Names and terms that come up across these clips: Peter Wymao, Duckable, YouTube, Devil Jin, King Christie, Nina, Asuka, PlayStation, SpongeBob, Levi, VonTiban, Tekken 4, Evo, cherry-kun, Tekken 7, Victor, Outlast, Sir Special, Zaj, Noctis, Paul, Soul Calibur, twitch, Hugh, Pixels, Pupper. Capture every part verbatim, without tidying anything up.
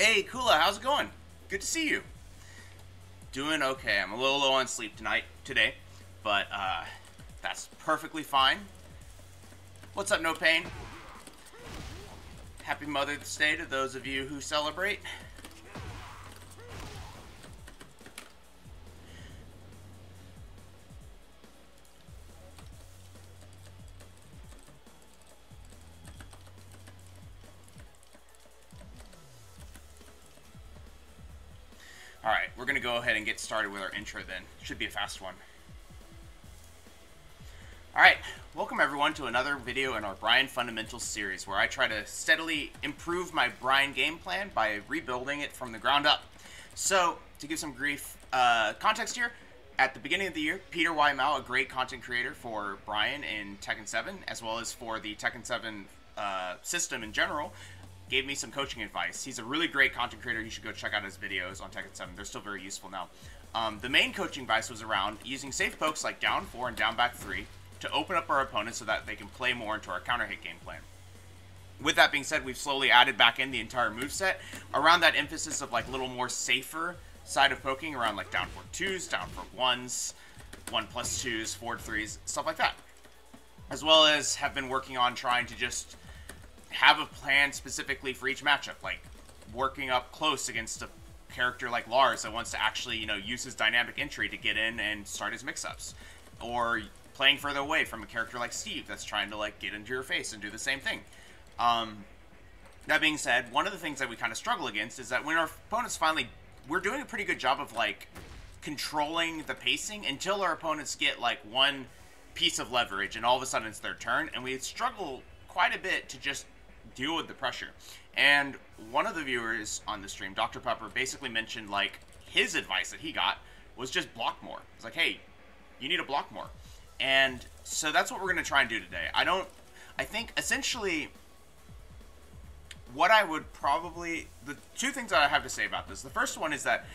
Hey, Kula, how's it going? Good to see you. Doing okay. I'm a little low on sleep tonight, today, but uh, that's perfectly fine. What's up, No Pain? Happy Mother's Day to those of you who celebrate. Alright, we're going to go ahead and get started with our intro then. Should be a fast one. Alright, welcome everyone to another video in our Bryan Fundamentals series where I try to steadily improve my Bryan game plan by rebuilding it from the ground up. So, to give some brief uh, context here, at the beginning of the year, Peter Wymao, a great content creator for Bryan in Tekken seven, as well as for the Tekken seven uh, system in general, gave me some coaching advice. He's a really great content creator. You should go check out his videos on Tekken seven. They're still very useful now. Um, the main coaching advice was around using safe pokes like down four and down back three to open up our opponents so that they can play more into our counter hit game plan. With that being said, we've slowly added back in the entire moveset around that emphasis of like little more safer side of poking around like down four twos, down four ones, one plus twos, four threes, stuff like that. As well as have been working on trying to just have a plan specifically for each matchup, like working up close against a character like Lars that wants to actually, you know, use his dynamic entry to get in and start his mix-ups, or playing further away from a character like Steve that's trying to like get into your face and do the same thing. Um, that being said, one of the things that we kind of struggle against is that when our opponents finally, we're doing a pretty good job of like controlling the pacing until our opponents get like one piece of leverage and all of a sudden it's their turn, and we struggle quite a bit to just deal with the pressure. And one of the viewers on the stream, Doctor Pepper, basically mentioned like his advice that he got was just block more. It's like, hey, you need to block more. And so that's what we're going to try and do today. I don't, I think essentially what I would probably, the two things that I have to say about this. The first one is that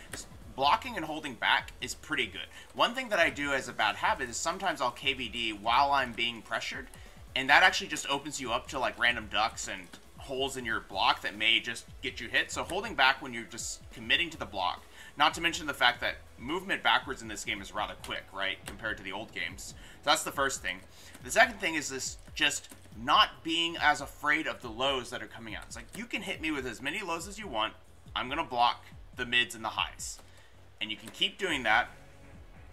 blocking and holding back is pretty good. One thing that I do as a bad habit is sometimes I'll K B D while I'm being pressured. And that actually just opens you up to like random ducks and holes in your block that may just get you hit. So holding back when you're just committing to the block, not to mention the fact that movement backwards in this game is rather quick, right, compared to the old games. So that's the first thing. The second thing is this just not being as afraid of the lows that are coming out. It's like, you can hit me with as many lows as you want. I'm going to block the mids and the highs. And you can keep doing that.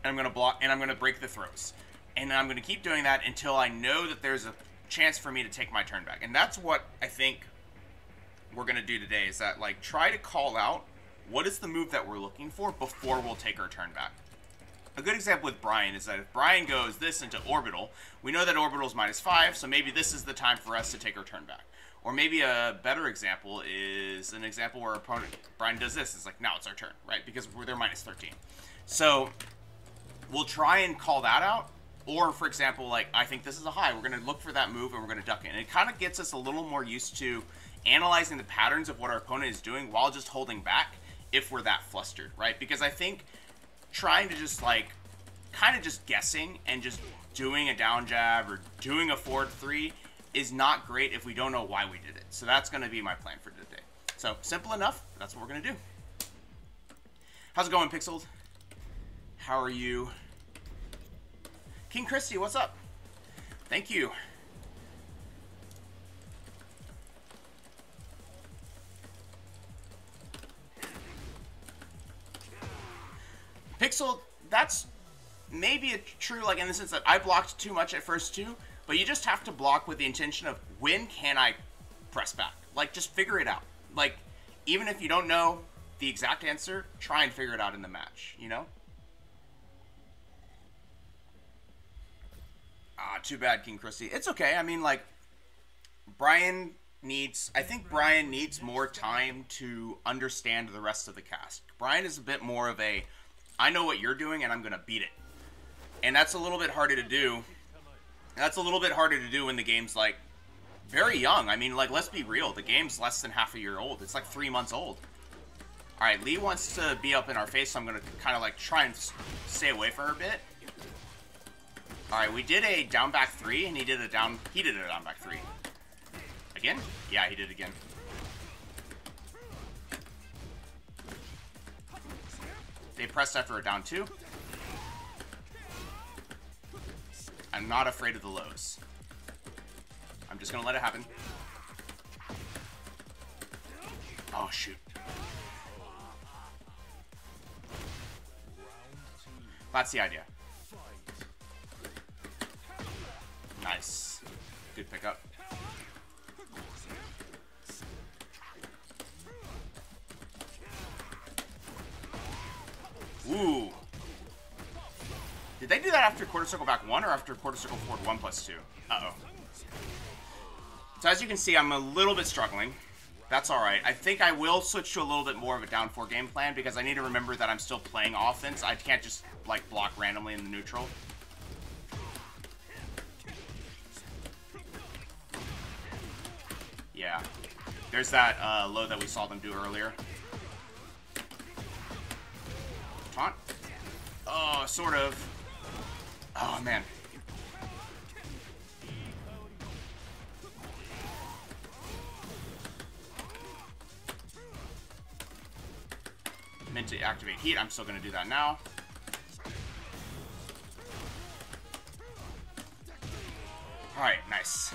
And I'm going to block and I'm going to break the throws. And I'm going to keep doing that until I know that there's a chance for me to take my turn back. And that's what I think we're going to do today, is that, like, try to call out what is the move that we're looking for before we'll take our turn back. A good example with Bryan is that if Bryan goes this into orbital, we know that orbital is minus five, so maybe this is the time for us to take our turn back. Or maybe a better example is an example where opponent Bryan does this. It's like, now it's our turn, right? Because they're minus thirteen. So we'll try and call that out. Or, for example, like, I think this is a high. We're going to look for that move, and we're going to duck it. And it kind of gets us a little more used to analyzing the patterns of what our opponent is doing while just holding back if we're that flustered, right? Because I think trying to just, like, kind of just guessing and just doing a down jab or doing a forward three is not great if we don't know why we did it. So that's going to be my plan for today. So, simple enough. That's what we're going to do. How's it going, Pixels? How are you? King Christie, what's up? Thank you. Pixel, that's maybe a true, like, in the sense that I blocked too much at first too, but you just have to block with the intention of, when can I press back? Like, just figure it out. Like, even if you don't know the exact answer, try and figure it out in the match, you know? Ah, too bad, King Christie. It's okay. I mean, like, Bryan needs... I think Bryan needs more time to understand the rest of the cast. Bryan is a bit more of a, I know what you're doing, and I'm going to beat it. And that's a little bit harder to do. That's a little bit harder to do when the game's, like, very young. I mean, like, let's be real. The game's less than half a year old. It's, like, three months old. All right, Lee wants to be up in our face, so I'm going to kind of, like, try and stay away for her a bit. Alright, we did a down back three, and he did a down... He did a down back three. Again? Yeah, he did again. pressed after a down two. I'm not afraid of the lows. I'm just gonna let it happen. Oh, shoot. That's the idea. Nice. Good pickup. Ooh. Did they do that after quarter circle back one or after quarter circle forward one plus two? Uh-oh. So as you can see, I'm a little bit struggling. That's all right. I think I will switch to a little bit more of a down four game plan because I need to remember that I'm still playing offense. I can't just, like, block randomly in the neutral. Yeah. There's that uh, low that we saw them do earlier. Taunt? Oh, sort of. Oh, man. Meant to activate heat. I'm still going to do that now. All right, nice.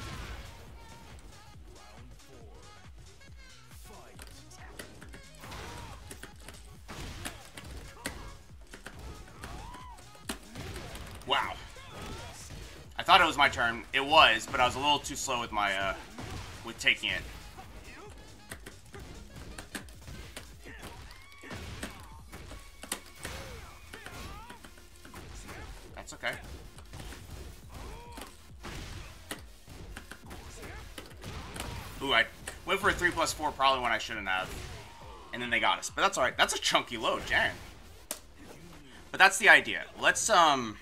Wow. I thought it was my turn. It was, but I was a little too slow with my uh, with taking it. That's okay. Ooh, I went for a three plus four probably when I shouldn't have, and then they got us. But that's all right. That's a chunky load, dang. But that's the idea. Let's um.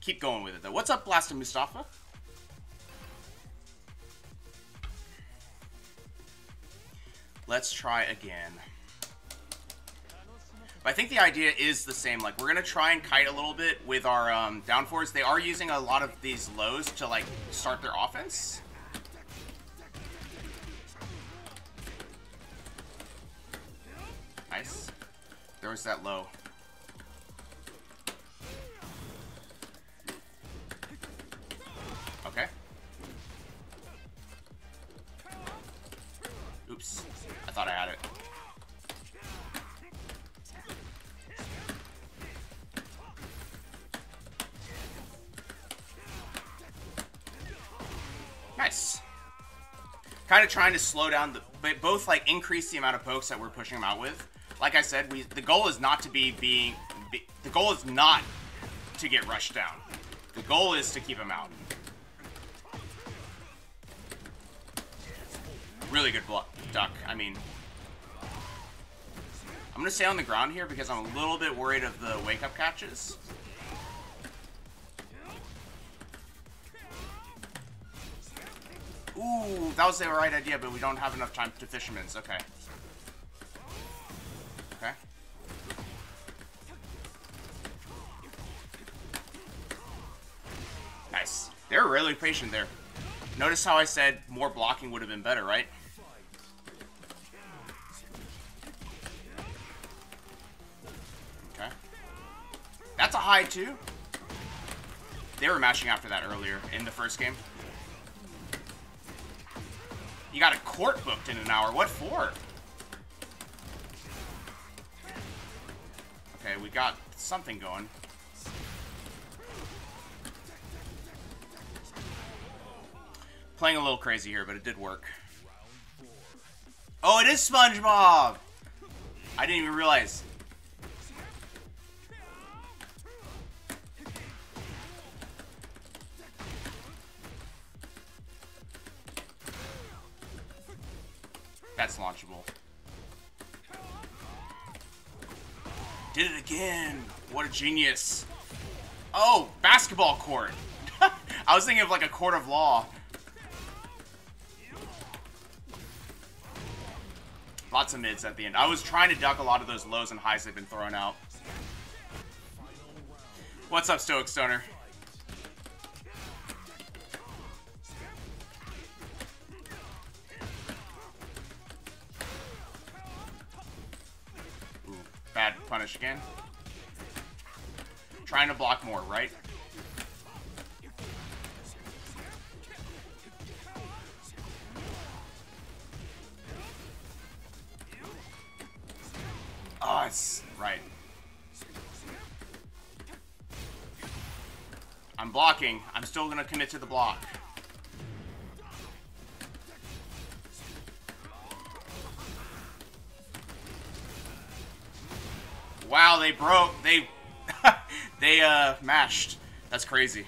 keep going with it, though. What's up, Blaster Mustafa? Let's try again. But I think the idea is the same. Like, we're going to try and kite a little bit with our um, down fours. They are using a lot of these lows to, like, start their offense. Nice. There was that low. Okay. Oops. I thought I had it. Nice. Kind of trying to slow down the, but both like increase the amount of pokes that we're pushing them out with. Like I said, we the goal is not to be being, be, the goal is not to get rushed down. The goal is to keep them out. Really good block, duck. I mean, I'm going to stay on the ground here because I'm a little bit worried of the wake-up catches. Ooh, that was the right idea, but we don't have enough time to fisherman's. Okay. Okay. Nice. They're really patient there. Notice how I said more blocking would have been better, right? Okay. That's a high, too. They were mashing after that earlier in the first game. You got a court booked in an hour. What for? Okay, we got something going. Playing a little crazy here, but it did work. Oh, it is SpongeBob! I didn't even realize. That's launchable. Did it again! What a genius! Oh, basketball court! I was thinking of like a court of law. Lots of mids at the end. I was trying to duck a lot of those lows and highs they've been throwing out. What's up, Stoic Stoner? Ooh, bad punish again. Trying to block more, right? Oh, it's right. I'm blocking. I'm still going to commit to the block. Wow, they broke. They they uh mashed. That's crazy.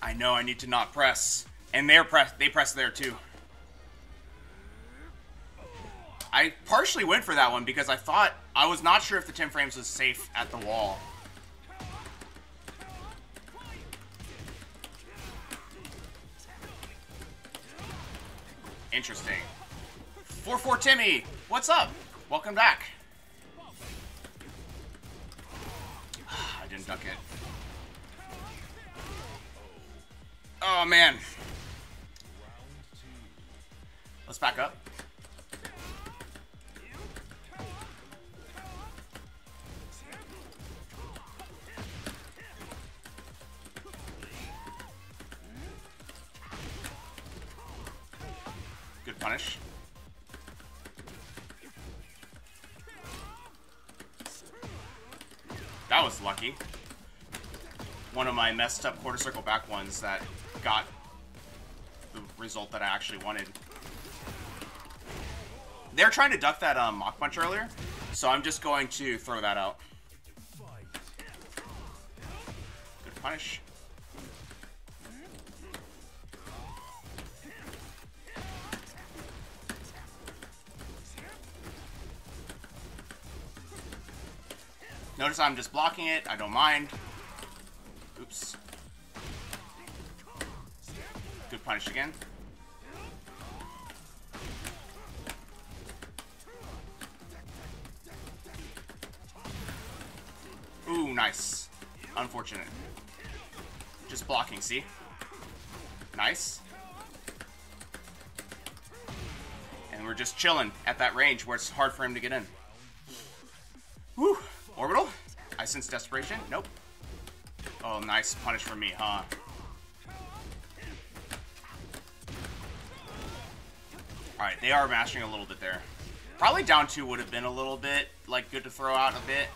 I know I need to not press. And they're press they press there too. I partially went for that one because I thought I was not sure if the ten frames was safe at the wall. Interesting. four four Timmy, what's up? Welcome back. I didn't duck it. Oh man. Let's back up. Good punish. That was lucky. One of my messed up quarter circle back ones that got the result that I actually wanted. They're trying to duck that um, Mach Punch earlier, so I'm just going to throw that out. Good punish. Notice I'm just blocking it. I don't mind. Oops. Good punish again. Ooh, nice. Unfortunate. Just blocking, see? Nice. And we're just chilling at that range where it's hard for him to get in. Whew. Orbital? I sense desperation. Nope. Oh, nice punish for me, huh? Alright, they are mashing a little bit there. Probably down two would have been a little bit, like, good to throw out a bit.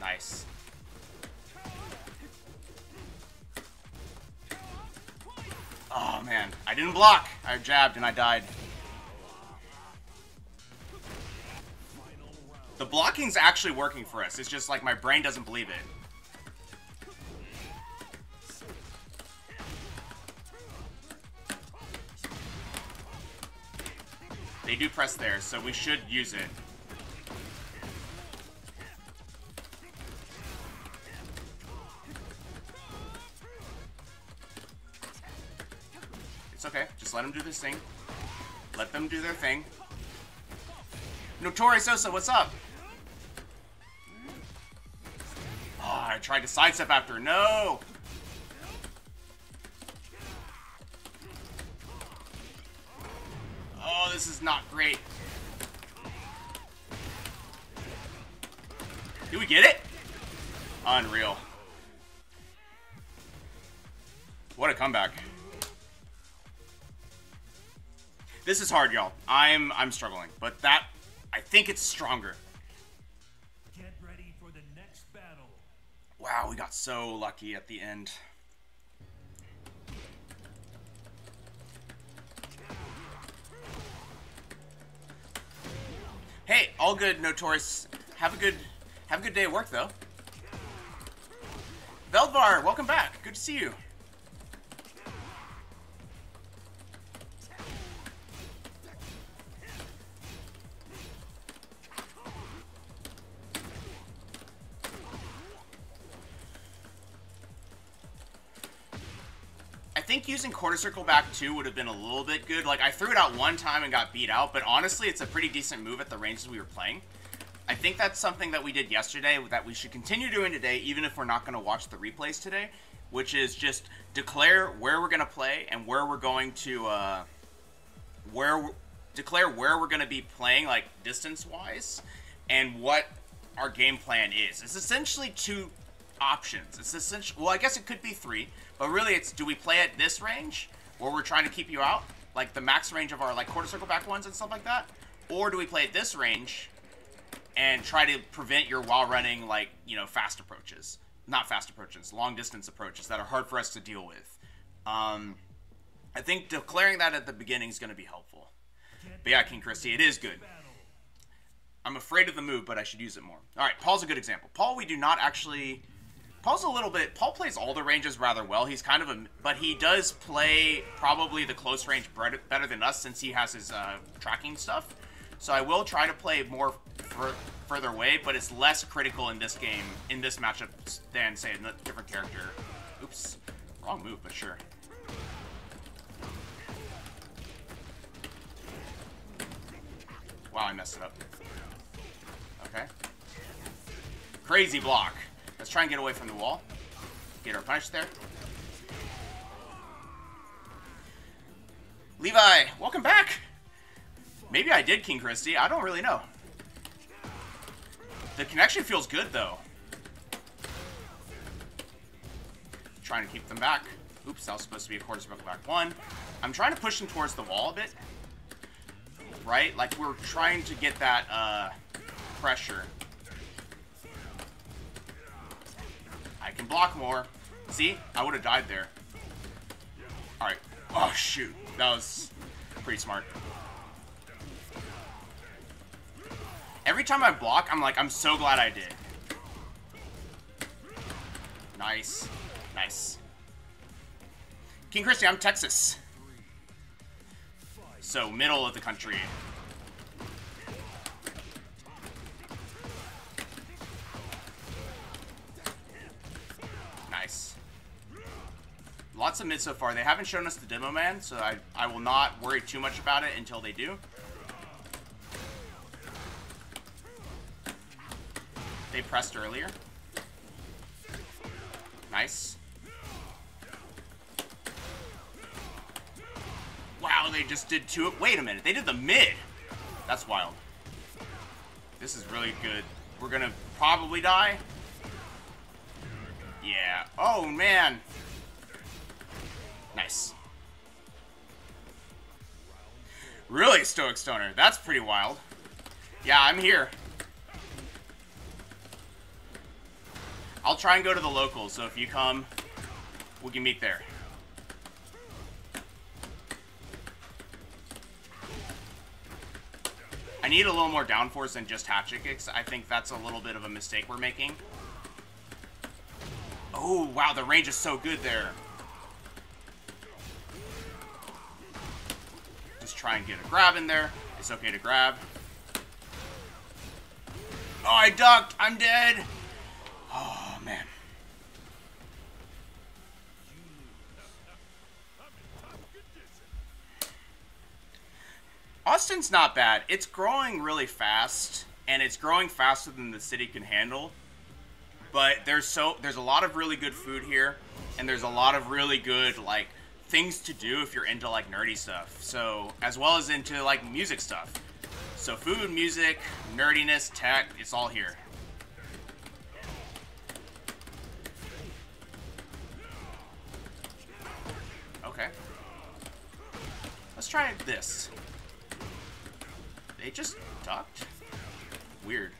Nice. Oh, man. I didn't block. I jabbed and I died. The blocking's actually working for us. It's just like my brain doesn't believe it. They do press there, so we should use it. It's okay. Just let them do this thing. Let them do their thing. Notorious Osa, what's up? I tried to sidestep after. No! Oh, this is not great. Do we get it? Unreal. What a comeback. This is hard, y'all. I'm I'm struggling, but that I think it's stronger. Wow, we got so lucky at the end. Hey, all good, Notorious. Have a good, have a good day at work, though. Veldvar, welcome back. Good to see you. I think using quarter circle back two would have been a little bit good. Like, I threw it out one time and got beat out, but honestly, it's a pretty decent move at the ranges we were playing. I think that's something that we did yesterday that we should continue doing today, even if we're not going to watch the replays today, which is just declare where we're going to play and where we're going to, uh, where declare where we're going to be playing, like, distance-wise, and what our game plan is. It's essentially two options. It's essentially, well, I guess it could be three, but really it's, do we play at this range, where we're trying to keep you out, like the max range of our, like, quarter circle back ones and stuff like that, or do we play at this range and try to prevent your while running, like, you know, fast approaches. Not fast approaches, long distance approaches that are hard for us to deal with. Um, I think declaring that at the beginning is going to be helpful. But yeah, King Christie, it is good. I'm afraid of the move, but I should use it more. All right, Paul's a good example. Paul, we do not actually... Paul's a little bit... Paul plays all the ranges rather well. He's kind of a... But he does play probably the close range better than us since he has his uh, tracking stuff. So I will try to play more fur further away, but it's less critical in this game, in this matchup, than, say, a different character. Oops. Wrong move, but sure. Wow, I messed it up. Okay. Crazy block. Let's try and get away from the wall. Get our punish there. Levi, welcome back! Maybe I did, King Christie. I don't really know. The connection feels good, though. Trying to keep them back. Oops, that was supposed to be a quarter circle back one. I'm trying to push them towards the wall a bit. Right? Like, we're trying to get that uh, pressure. I can block more. See? I would have died there. Alright. Oh, shoot. That was pretty smart. Every time I block, I'm like, I'm so glad I did. Nice. Nice. King Christie, I'm Texas. So, middle of the country. Nice. Lots of mid so far. They haven't shown us the demo man, so I, I will not worry too much about it until they do. They pressed earlier. Nice. Wow, they just did two. Wait a minute, they did the mid. That's wild. This is really good. We're gonna probably die. Yeah. Oh man. Nice. Really, Stoic Stoner. That's pretty wild. Yeah, I'm here. I'll try and go to the locals, so if you come, we can meet there. I need a little more downforce than just hatchet kicks. I think that's a little bit of a mistake we're making. Oh, wow, the range is so good there. Just try and get a grab in there. It's okay to grab. Oh, I ducked. I'm dead. Oh, man. Austin's not bad. It's growing really fast, and it's growing faster than the city can handle. But there's so there's a lot of really good food here, and there's a lot of really good, like, things to do if you're into, like, nerdy stuff. So, as well as into, like, music stuff. So food, music, nerdiness, tech, it's all here. Okay. Let's try this. They just ducked? Weird.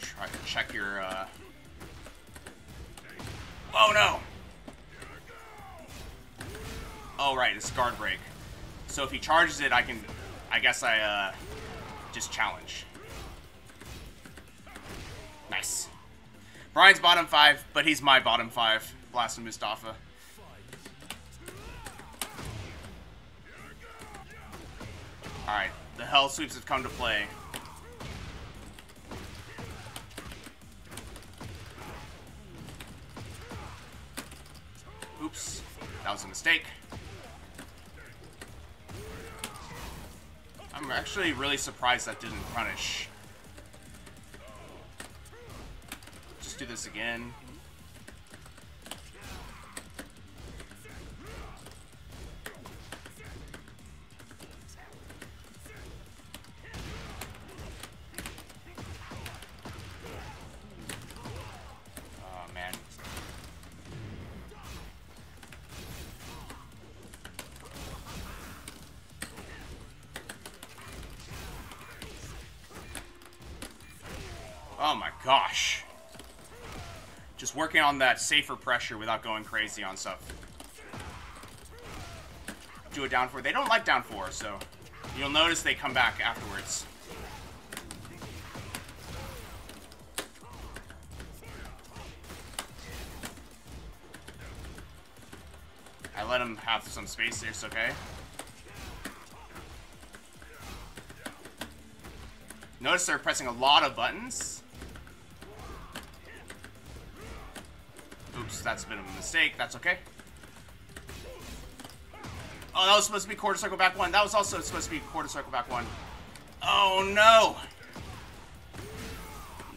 Try to check your, uh... Oh, no! Oh, right, it's guard break. So if he charges it, I can... I guess I, uh... just challenge. Nice. Brian's bottom five, but he's my bottom five. Blaster Mustafa. Alright, the hell sweeps have come to play. Oops, that was a mistake. I'm actually really surprised that didn't punish. Just do this again. Oh my gosh. Just working on that safer pressure without going crazy on stuff. Do a down four. They don't like down four, so you'll notice they come back afterwards. I let him have some space there, it's okay. Notice they're pressing a lot of buttons. Oops, that's a bit of a mistake. That's okay. Oh, that was supposed to be quarter circle back one. That was also supposed to be quarter circle back one. Oh, no.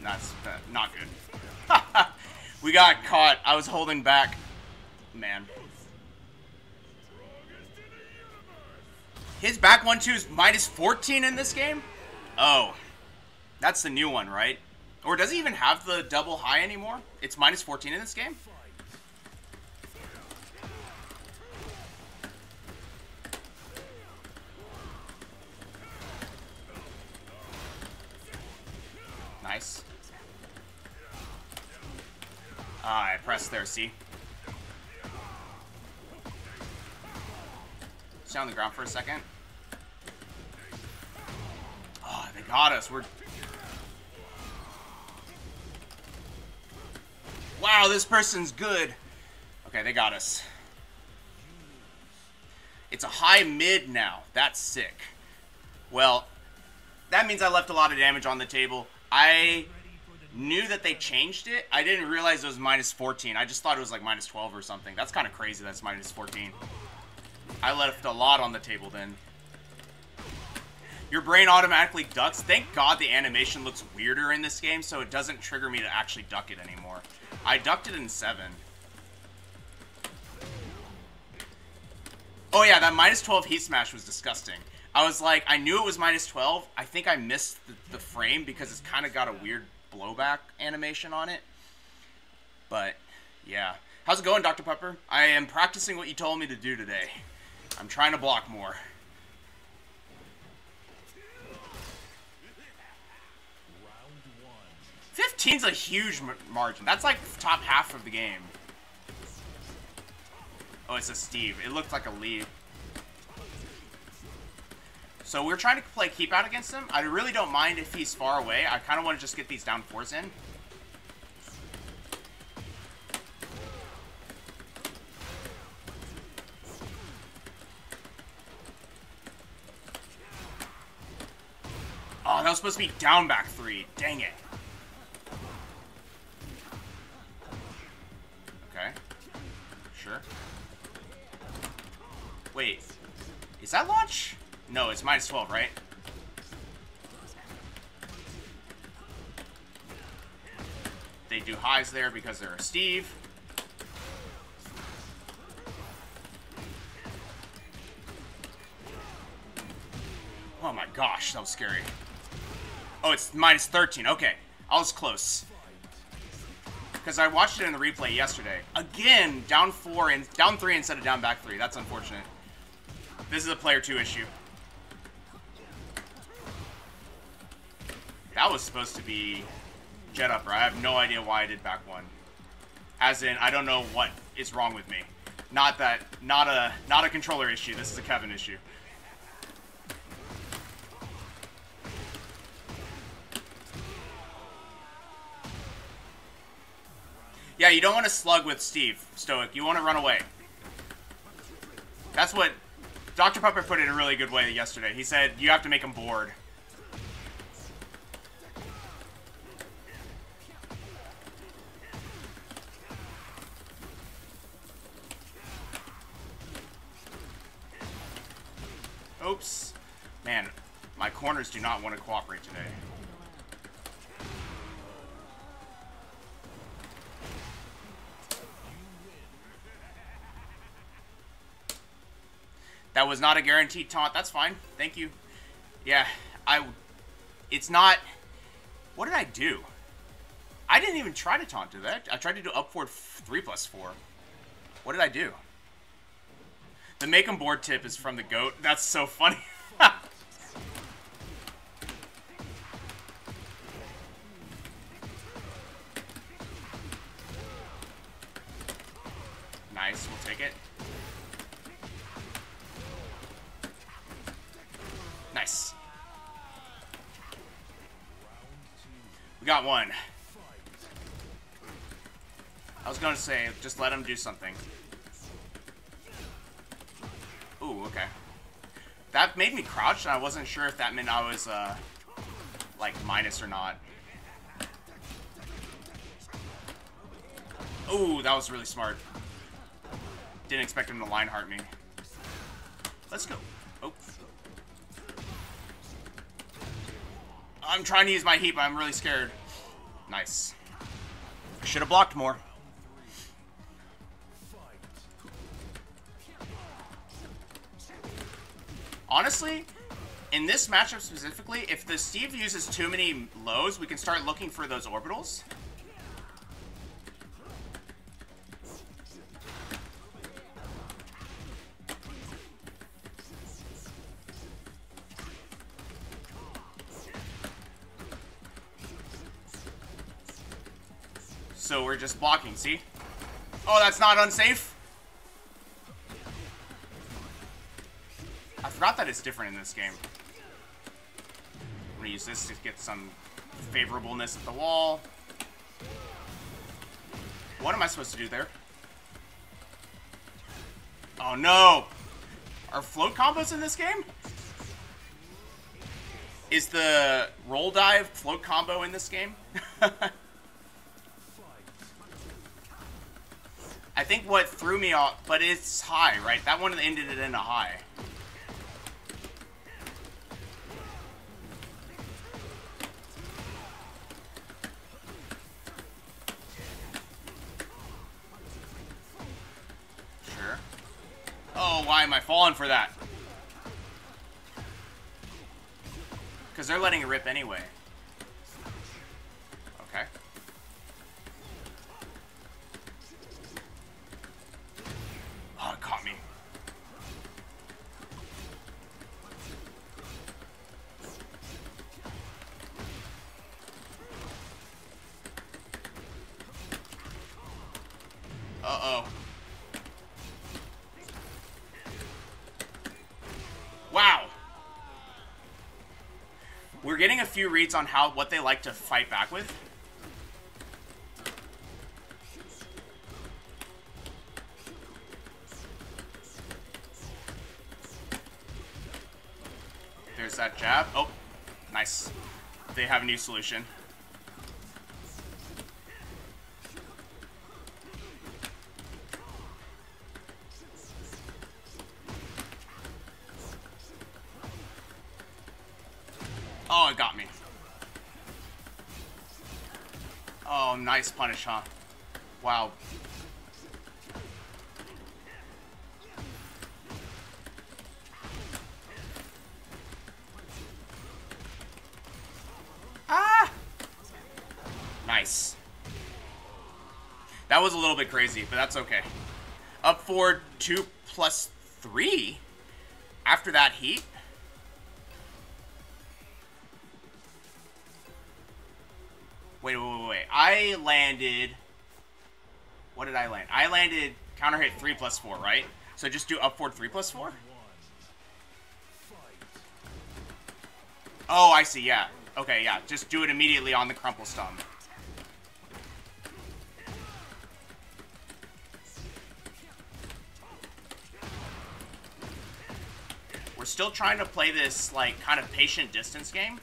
That's not good. We got caught. I was holding back. Man. His back one, two is minus fourteen in this game? Oh. That's the new one, right? Or does he even have the double high anymore? It's minus fourteen in this game? Nice. Ah, I pressed there, see? Stay on the ground for a second. Oh, they got us. We're... Wow, this person's good. Okay, they got us. It's a high mid now. That's sick. Well, that means I left a lot of damage on the table. I knew that they changed it. I didn't realize it was minus fourteen. I just thought it was like minus twelve or something. That's kind of crazy. That's minus fourteen. I left a lot on the table then. Your brain automatically ducks. Thank God the animation looks weirder in this game, so it doesn't trigger me to actually duck it anymore. I ducked it in seven. Oh yeah, that minus twelve heat smash was disgusting. I was like, I knew it was minus twelve. I think I missed the, the frame because it's kind of got a weird blowback animation on it. But, yeah. How's it going, Doctor Pepper? I am practicing what you told me to do today. I'm trying to block more. fifteen's a huge margin. That's like the top half of the game. Oh, it's a Steve. It looked like a Lee. So we're trying to play keep out against him. I really don't mind if he's far away. I kind of want to just get these down fours in. Oh, that was supposed to be down back three. Dang it. Okay. Sure. Wait. Is that launch? No, it's minus twelve, right? They do highs there because they're a Steve. Oh my gosh, that was scary. Oh, it's minus thirteen. Okay, I was close. Because I watched it in the replay yesterday. Again, down four and down three instead of down back three. That's unfortunate. This is a player two issue. That was supposed to be jet upper. I have no idea why I did back one. As in, I don't know what is wrong with me. Not that, not a, not a controller issue. This is a Kevin issue. Yeah, you don't want to slug with Steve, Stoic. You want to run away. That's what Doctor Pepper put it in a really good way yesterday. He said, you have to make him bored. Oops. Man, my corners do not want to cooperate today. That was not a guaranteed taunt. That's fine. Thank you. Yeah, I... It's not... What did I do? I didn't even try to taunt, did I? I tried to do up forward three plus four. What did I do? The make 'em board tip is from the goat. That's so funny. take it. Nice. We got one. I was going to say, just let him do something. Ooh, okay. That made me crouch, and I wasn't sure if that meant I was, uh, like, minus or not. Ooh, that was really smart. Didn't expect him to line heart me. Let's go. Oh. I'm trying to use my heat, but I'm really scared. Nice. I should have blocked more. Honestly, in this matchup specifically, if the Steve uses too many lows, we can start looking for those orbitals. So we're just blocking, see? Oh, that's not unsafe. I forgot that it's different in this game. I'm gonna use this to get some favorableness at the wall. What am I supposed to do there? Oh no! Are float combos in this game? Is the roll dive float combo in this game? I think what threw me off, but it's high, right? That one ended it in a high. Sure. Oh, why am I falling for that? Because they're letting it rip anyway. Okay. Oh, it caught me. Uh-oh. Wow. We're getting a few reads on how what they like to fight back with. That jab. Oh, nice. They have a new solution. Oh, it got me. Oh, nice punish, huh? Wow. That was a little bit crazy, but that's okay. Up forward two plus three after that heat. Wait, wait, wait, wait. I landed. What did I land? I landed counter hit three plus four, right? So just do up forward three plus four? Oh, I see. Yeah. Okay, yeah. Just do it immediately on the crumple stomp. Still trying to play this, like, kind of patient distance game.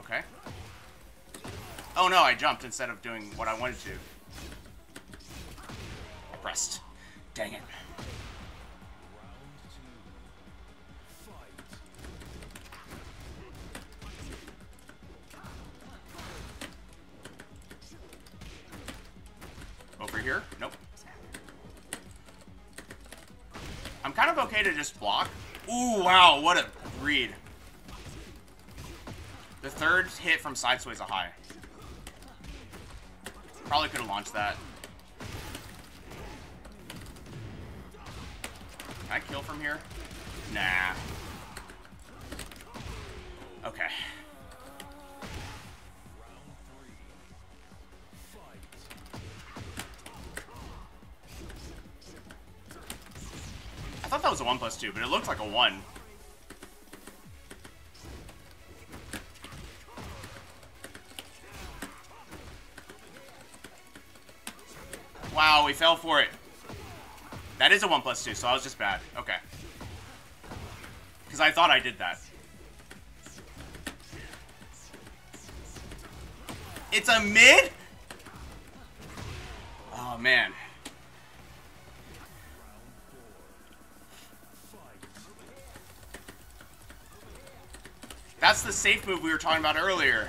Okay. Oh, no, I jumped instead of doing what I wanted to. I pressed. Dang it. Here? Nope. I'm kind of okay to just block. Ooh, wow, what a read. The third hit from side sway is a high. Probably could have launched that. Can I kill from here? Nah. was a one plus two, but it looked like a one. Wow, we fell for it. That is a one plus two, so I was just bad. Okay. Because I thought I did that. It's a mid? Oh, man. That's the safe move we were talking about earlier.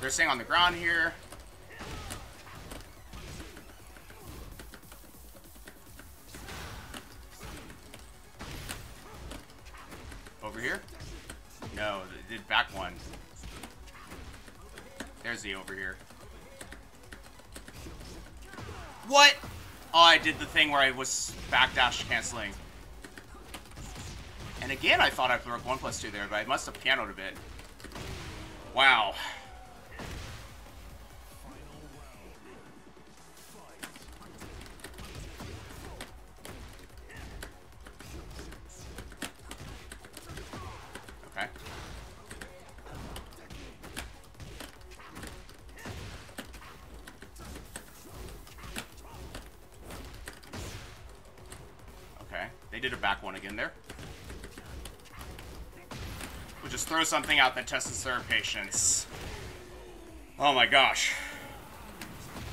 They're staying on the ground here. Over here? No, they did back one. There's the over here. What? Oh, I did the thing where I was backdash canceling. And again, I thought I broke one plus two there, but I must have pianoed a bit. Wow. Throw something out that tests their patience. Oh my gosh.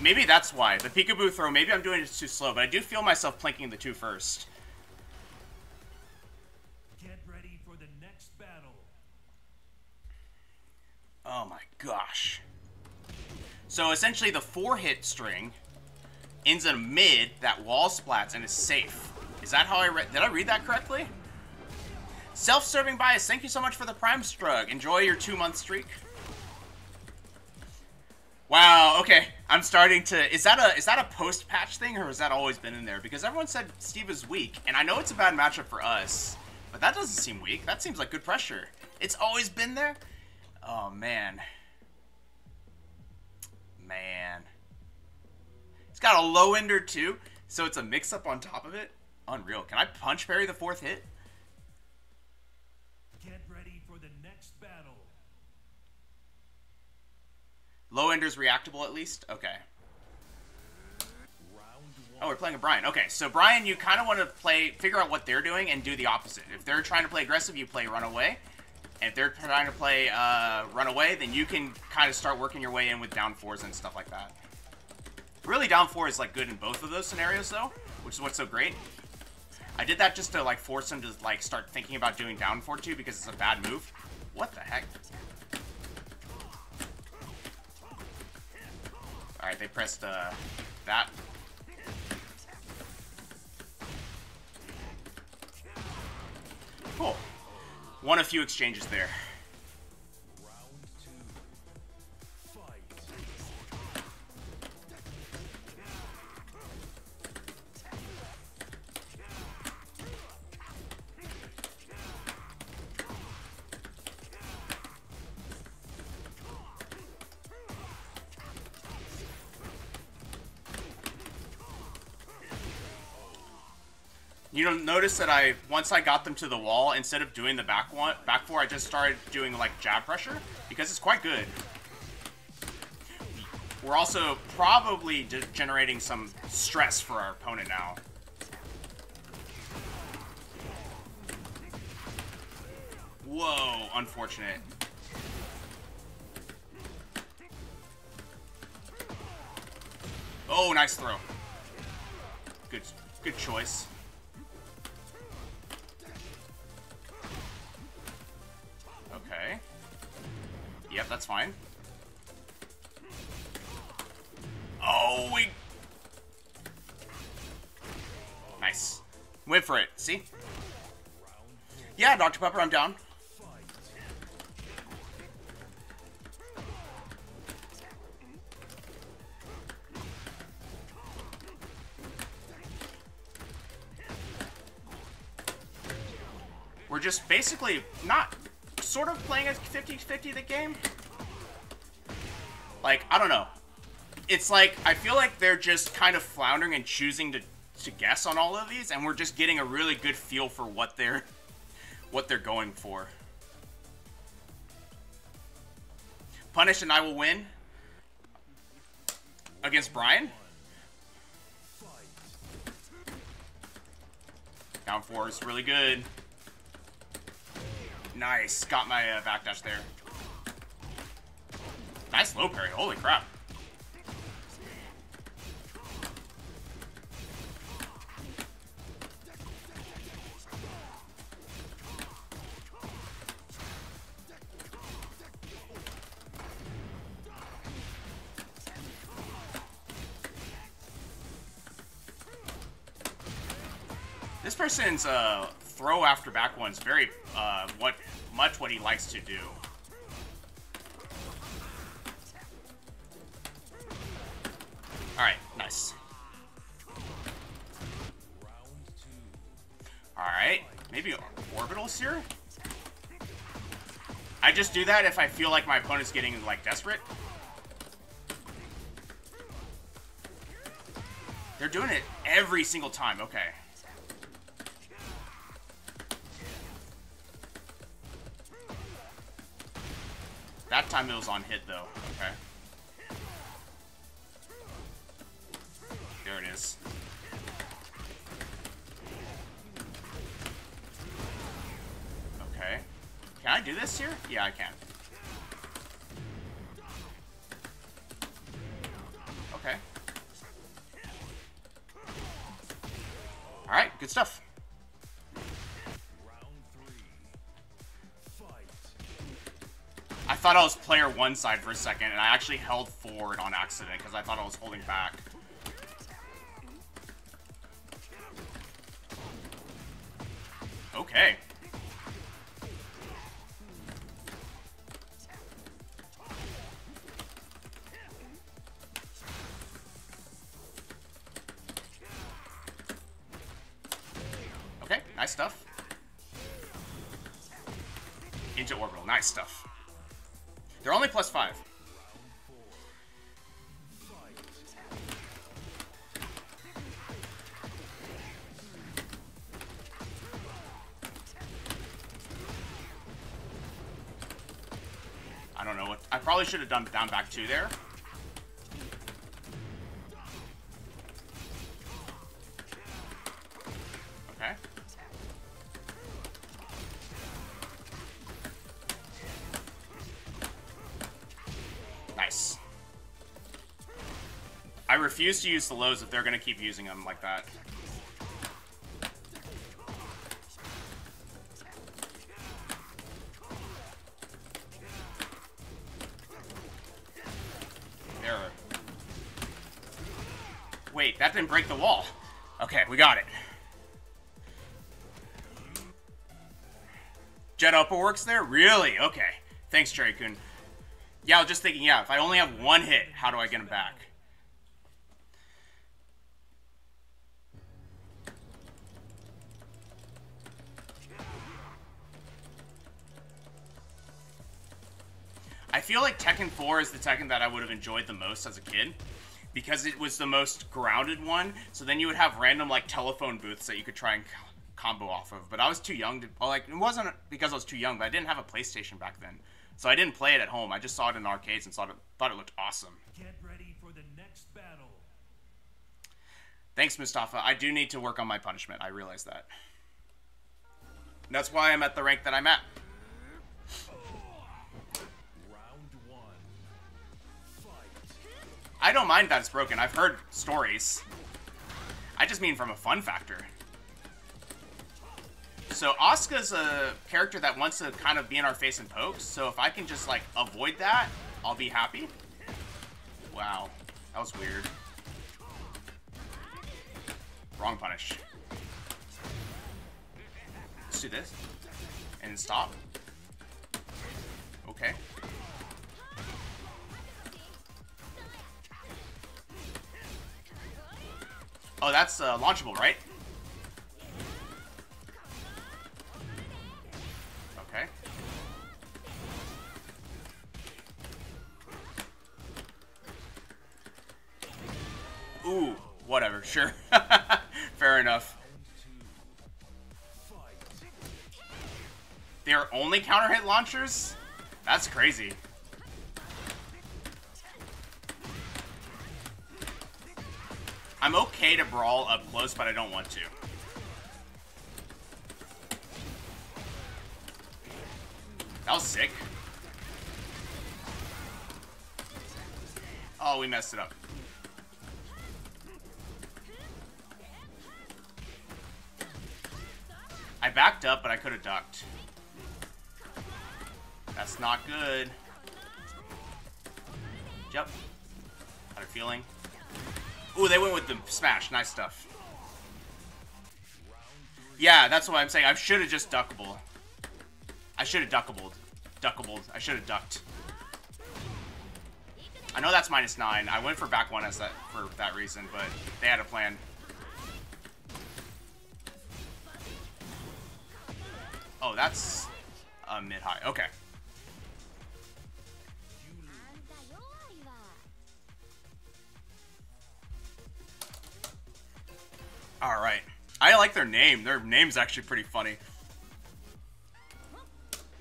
Maybe that's why. The peekaboo throw, maybe I'm doing it too slow, but I do feel myself planking the two first. Get ready for the next battle. Oh my gosh. So essentially the four hit string ends in mid that wall splats and is safe. Is that how I read? Did I read that correctly? Self-serving bias, thank you so much for the Prime Strug. Enjoy your two-month streak. Wow, okay. I'm starting to... Is that a is that a post-patch thing, or has that always been in there? Because everyone said Steve is weak, and I know it's a bad matchup for us, but that doesn't seem weak. That seems like good pressure. It's always been there? Oh, man. Man. It's got a low-ender, too, so it's a mix-up on top of it. Unreal. Can I punch parry the fourth hit? Low ender's reactable at least? Okay. Oh, we're playing a Bryan. Okay, so Bryan, you kind of want to play, figure out what they're doing and do the opposite. If they're trying to play aggressive, you play run away. And if they're trying to play uh, run away, then you can kind of start working your way in with down fours and stuff like that. Really, down four is like good in both of those scenarios though, which is what's so great. I did that just to like force him to like start thinking about doing down four too because it's a bad move. What the heck? Alright, they pressed uh, that. Cool. Won a few exchanges there. You'll notice that I, once I got them to the wall, instead of doing the back one, back four, I just started doing like jab pressure because it's quite good. We're also probably generating some stress for our opponent now. Whoa, unfortunate. Oh, nice throw. Good, good choice. Okay. Yep, that's fine. Oh, we... Nice. Went for it. See? Yeah, Doctor Pepper, I'm down. We're just basically not... sort of playing a fifty fifty the game. Like, I don't know. it's like, I feel like they're just kind of floundering and choosing to, to guess on all of these, and we're just getting a really good feel for what they're, what they're going for. Punish and I will win against Bryan. Down four is really good. Nice, got my uh, backdash there. Nice low parry, holy crap. This person's uh, throw after back one's very uh, what much what he likes to do. All right, nice. All right, maybe orbitals here. I just do that if I feel like my opponent's getting like desperate. They're doing it every single time. Okay. That time it was on hit though, okay. There it is. Okay. Can I do this here? Yeah, I can. Okay. Alright, good stuff. I thought I was player one side for a second, and I actually held forward on accident because I thought I was holding back. Okay. Okay, nice stuff. Into orbital, nice stuff. They're only plus five. I don't know what... I probably should have done down back two there. Refuse to use the lows if they're gonna keep using them like that. Error. Wait, that didn't break the wall. Okay, we got it. Jet upper works there? Really? Okay. Thanks, cherry-kun. Yeah, I was just thinking, yeah, if I only have one hit, how do I get him back? I feel like Tekken four is the Tekken that I would have enjoyed the most as a kid because it was the most grounded one. So then you would have random like telephone booths that you could try and combo off of. But I was too young to, like, it wasn't because I was too young, but I didn't have a PlayStation back then. So I didn't play it at home. I just saw it in arcades and saw it, thought it looked awesome. Get ready for the next battle. Thanks, Mustafa. I do need to work on my punishment. I realize that. And that's why I'm at the rank that I'm at. I don't mind that it's broken. I've heard stories. I just mean from a fun factor. So Asuka's a character that wants to kind of be in our face and poke. So if I can just like avoid that, I'll be happy. Wow, that was weird. Wrong punish. Let's do this and stop. Okay. Oh, that's uh, launchable, right? Okay. whatever, sure. Fair enough. They're only counter hit launchers? That's crazy. I'm okay to brawl up close, but I don't want to. That was sick. Oh, we messed it up. I backed up, but I could have ducked. That's not good. Yep. Had a feeling. Ooh, they went with the smash. Nice stuff. Yeah, that's what I'm saying. I should have just duckable. I should have duckabled. Duckabled. I should have ducked. I know that's minus nine. I went for back one as that for that reason, but they had a plan. Oh, that's a mid-high. Okay. All right. I like their name. Their name's actually pretty funny.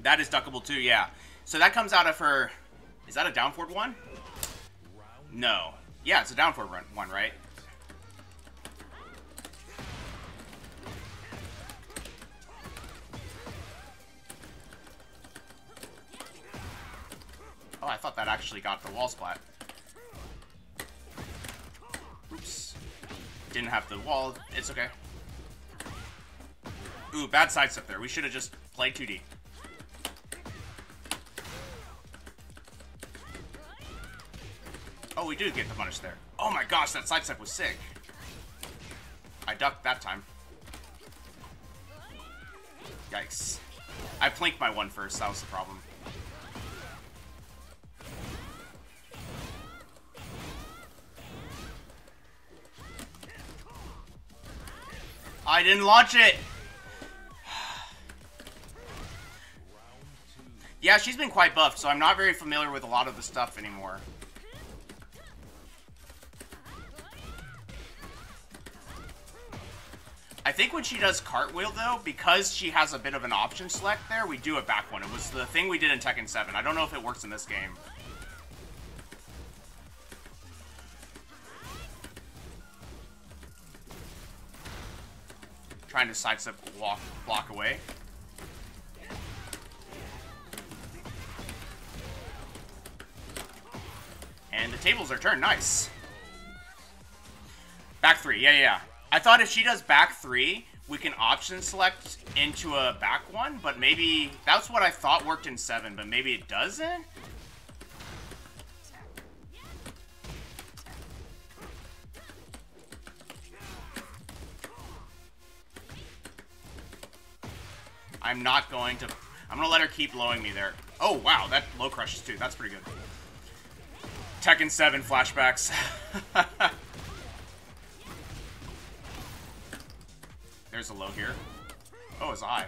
That is duckable too, yeah. So that comes out of her... Is that a downward one? No. Yeah, it's a downward run one, right? Oh, I thought that actually got the wall splat. Oops. Didn't have the wall. It's okay. Ooh, bad sidestep there. We should have just played two D. Oh, we do get the punish there. Oh my gosh, that sidestep was sick. I ducked that time. Yikes. I plinked my one first, that was the problem. I didn't launch it! Yeah, she's been quite buffed, so I'm not very familiar with a lot of the stuff anymore. I think when she does cartwheel, though, because she has a bit of an option select there, we do a back one. It was the thing we did in Tekken seven. I don't know if it works in this game. Trying to sidestep walk, block away. And the tables are turned. Nice. Back three. Yeah, yeah, yeah. I thought if she does back three, we can option select into a back one, but maybe that's what I thought worked in seven, but maybe it doesn't? I'm not going to... I'm going to let her keep lowing me there. Oh, wow, that low crushes too. That's pretty good. Tekken seven flashbacks. There's a low here. Oh, it's high.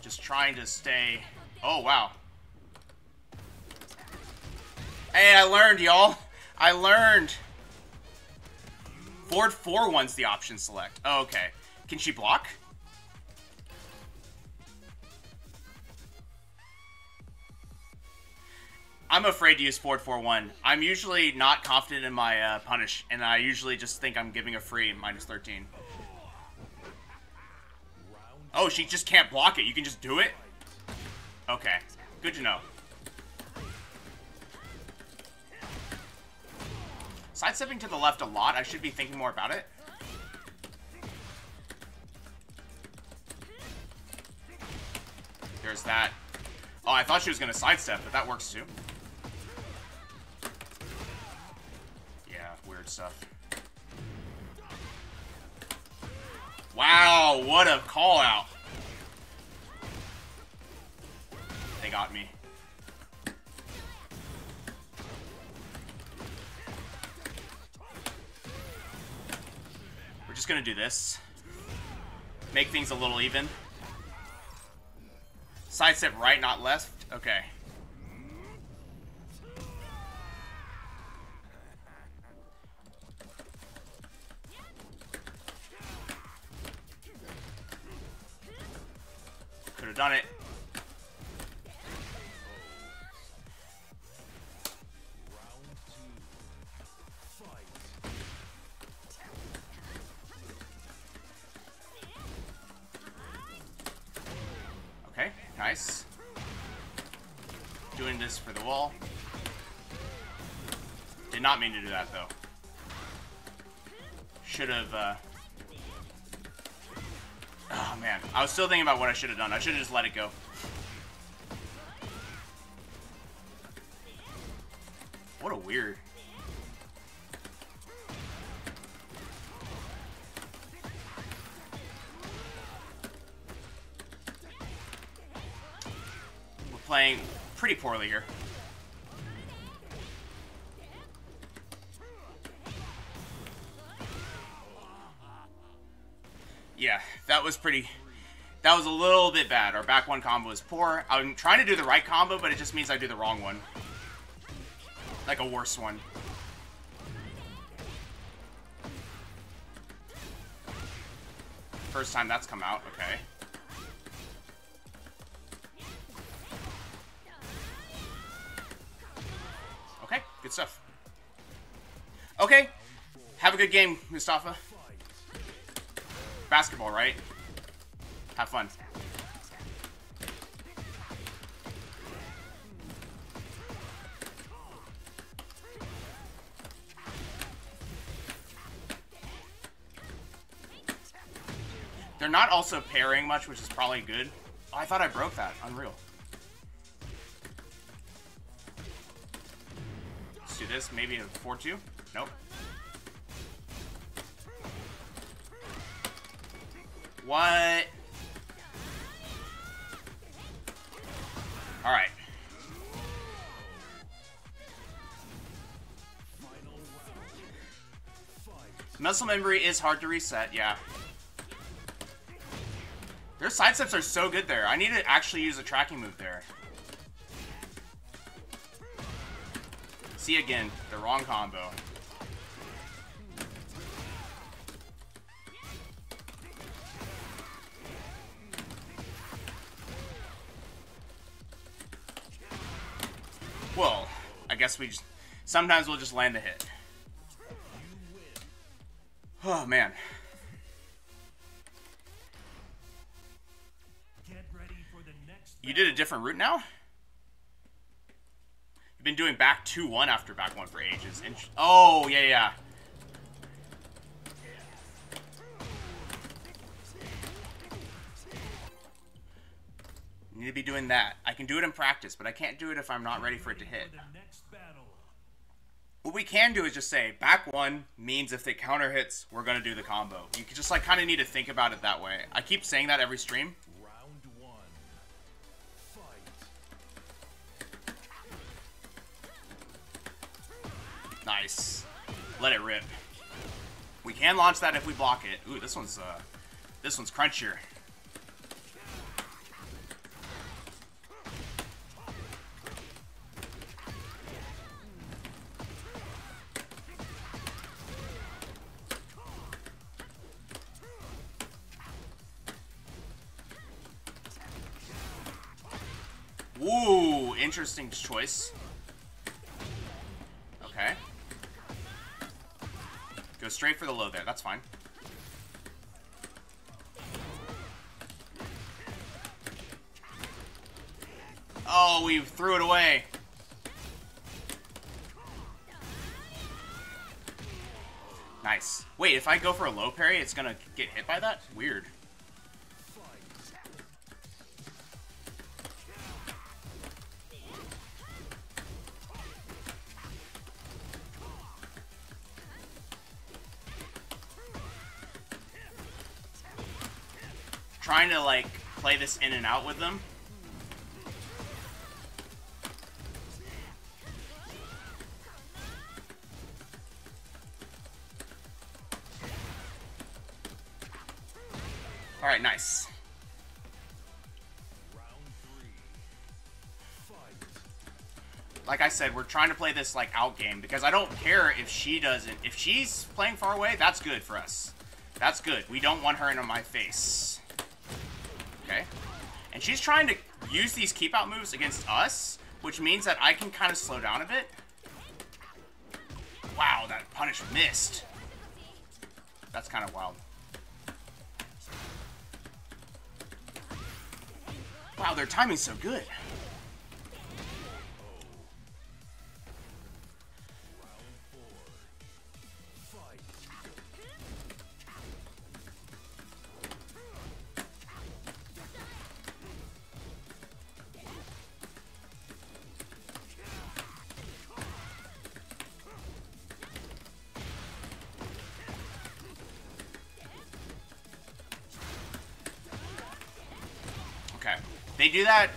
Just trying to stay. Oh, wow. Hey, I learned, y'all. I learned. Forward four one's the option select. Oh, okay. Can she block? I'm afraid to use forward four one. I'm usually not confident in my uh, punish, and I usually just think I'm giving a free minus thirteen. Oh, she just can't block it. You can just do it? Okay. Good to know. Sidestepping to the left a lot. I should be thinking more about it. There's that. Oh, I thought she was going to sidestep, but that works too. Weird stuff. Wow, what a call out. They got me. We're just gonna do this. make things a little even. Sidestep right, not left. Okay. Could have done it. Nice. Doing this for the wall. Did not mean to do that, though. Should have, uh... oh, man. I was still thinking about what I should have done. I should have just let it go. What a weird... playing pretty poorly here. Yeah, that was pretty... that was a little bit bad. Our back one combo is poor. I'm trying to do the right combo, but it just means I do the wrong one. Like a worse one. First time that's come out. Okay. Good stuff. Okay. Have a good game, Mustafa. Basketball, right? Have fun. They're not also pairing much, which is probably good. Oh, I thought I broke that. Unreal. Do this, maybe a four two? Nope. What? Alright. Muscle memory is hard to reset, yeah. Their side steps are so good there. I need to actually use a tracking move there. See again, the wrong combo. Well, I guess we just... sometimes we'll just land a hit. Oh, man. You did a different route now? Been doing back two one after back one for ages. And oh yeah, yeah. Need to be doing that. I can do it in practice, but I can't do it if I'm not ready for it to hit. What we can do is just say back one means if they counter hits, we're gonna do the combo. You can just like kind of need to think about it that way. I keep saying that every stream. Nice. Let it rip. We can launch that if we block it. Ooh, this one's uh this one's crunchier. Ooh, interesting choice. Okay. Go straight for the low there. That's fine. Oh, we threw it away. Nice. Wait, if I go for a low parry, it's gonna get hit by that? Weird. Trying to like play this in and out with them. All All right, nice. Like I said, we're trying to play this like out game because I don't care if she doesn't. If she's playing far away, that's good for us. That's good. We don't want her in on my face. Okay. And she's trying to use these keep out moves against us, which means that I can kind of slow down a bit. Wow, that punish missed. That's kind of wild. Wow, their timing's so good. They do that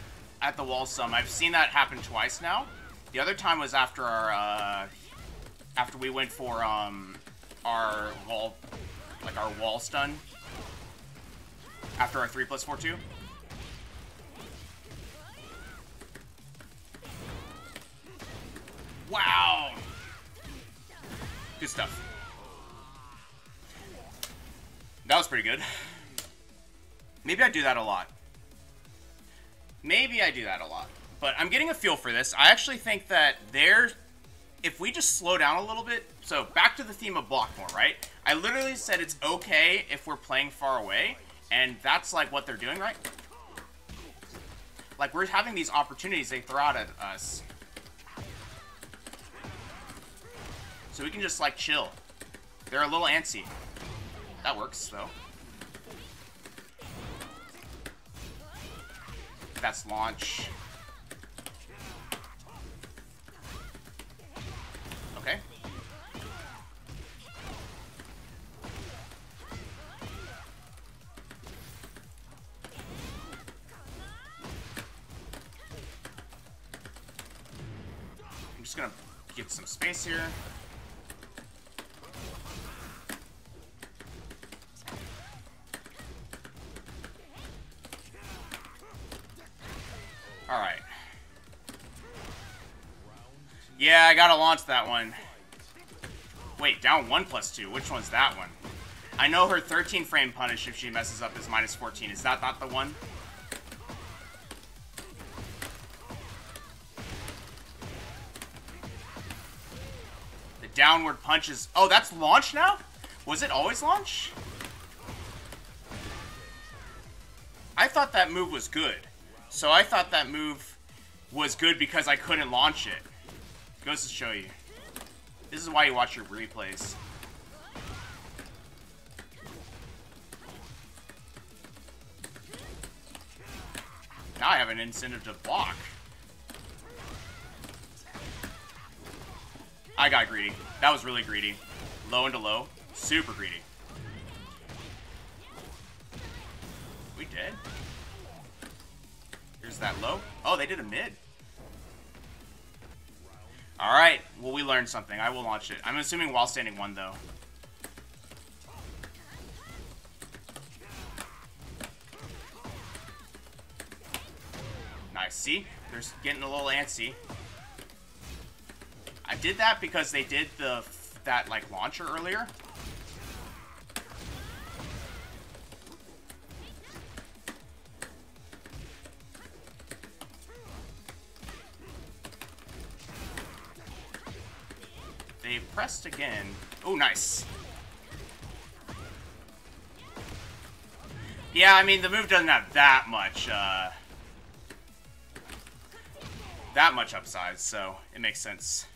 at the wall some. I've seen that happen twice now. The other time was after our, uh, after we went for, um, our wall, like our wall stun. After our three plus four two. Wow! Good stuff. That was pretty good. Maybe I do that a lot. Maybe I do that a lot, but I'm getting a feel for this. I actually think that there's, if we just slow down a little bit, so back to the theme of block more, right? I literally said it's okay if we're playing far away, and that's like what they're doing, right? Like we're having these opportunities they throw out at us. So we can just like chill. They're a little antsy. That works though. That's launch. Okay. I'm just gonna get some space here. Yeah, I gotta launch that one. Wait, down one plus two. Which one's that one? I know her thirteen frame punish if she messes up is minus fourteen. Is that not the one? The downward punch is... Oh, that's launch now? Was it always launch? I thought that move was good. So I thought that move was good because I couldn't launch it. Goes to show you. This is why you watch your replays. Now I have an incentive to block. I got greedy. That was really greedy. Low into low. Super greedy. We dead? Here's that low. Oh, they did a mid. All right, well, we learned something. I will launch it. I'm assuming while standing one, though. Nice, see? They're getting a little antsy. I did that because they did the that, like, launcher earlier. Pressed again. Oh, nice. Yeah, I mean, the move doesn't have that much, uh, that much upside, so it makes sense.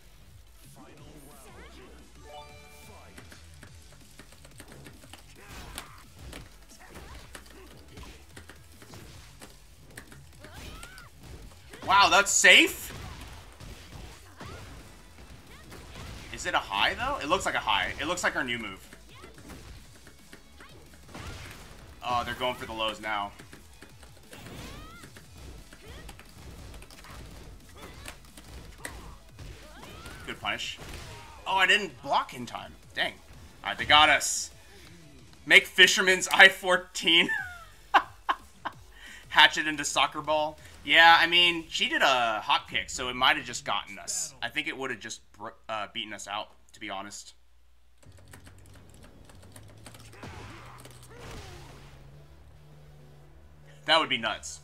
Wow, that's safe? Is it a high, though? It looks like a high. It looks like our new move. Oh, they're going for the lows now. Good punish. Oh, I didn't block in time. Dang. All right, they got us. Make Fisherman's I fourteen. hatchet into soccer ball. Yeah, I mean, she did a hot kick, so it might have just gotten us. I think it would have just uh, beaten us out, to be honest. That would be nuts.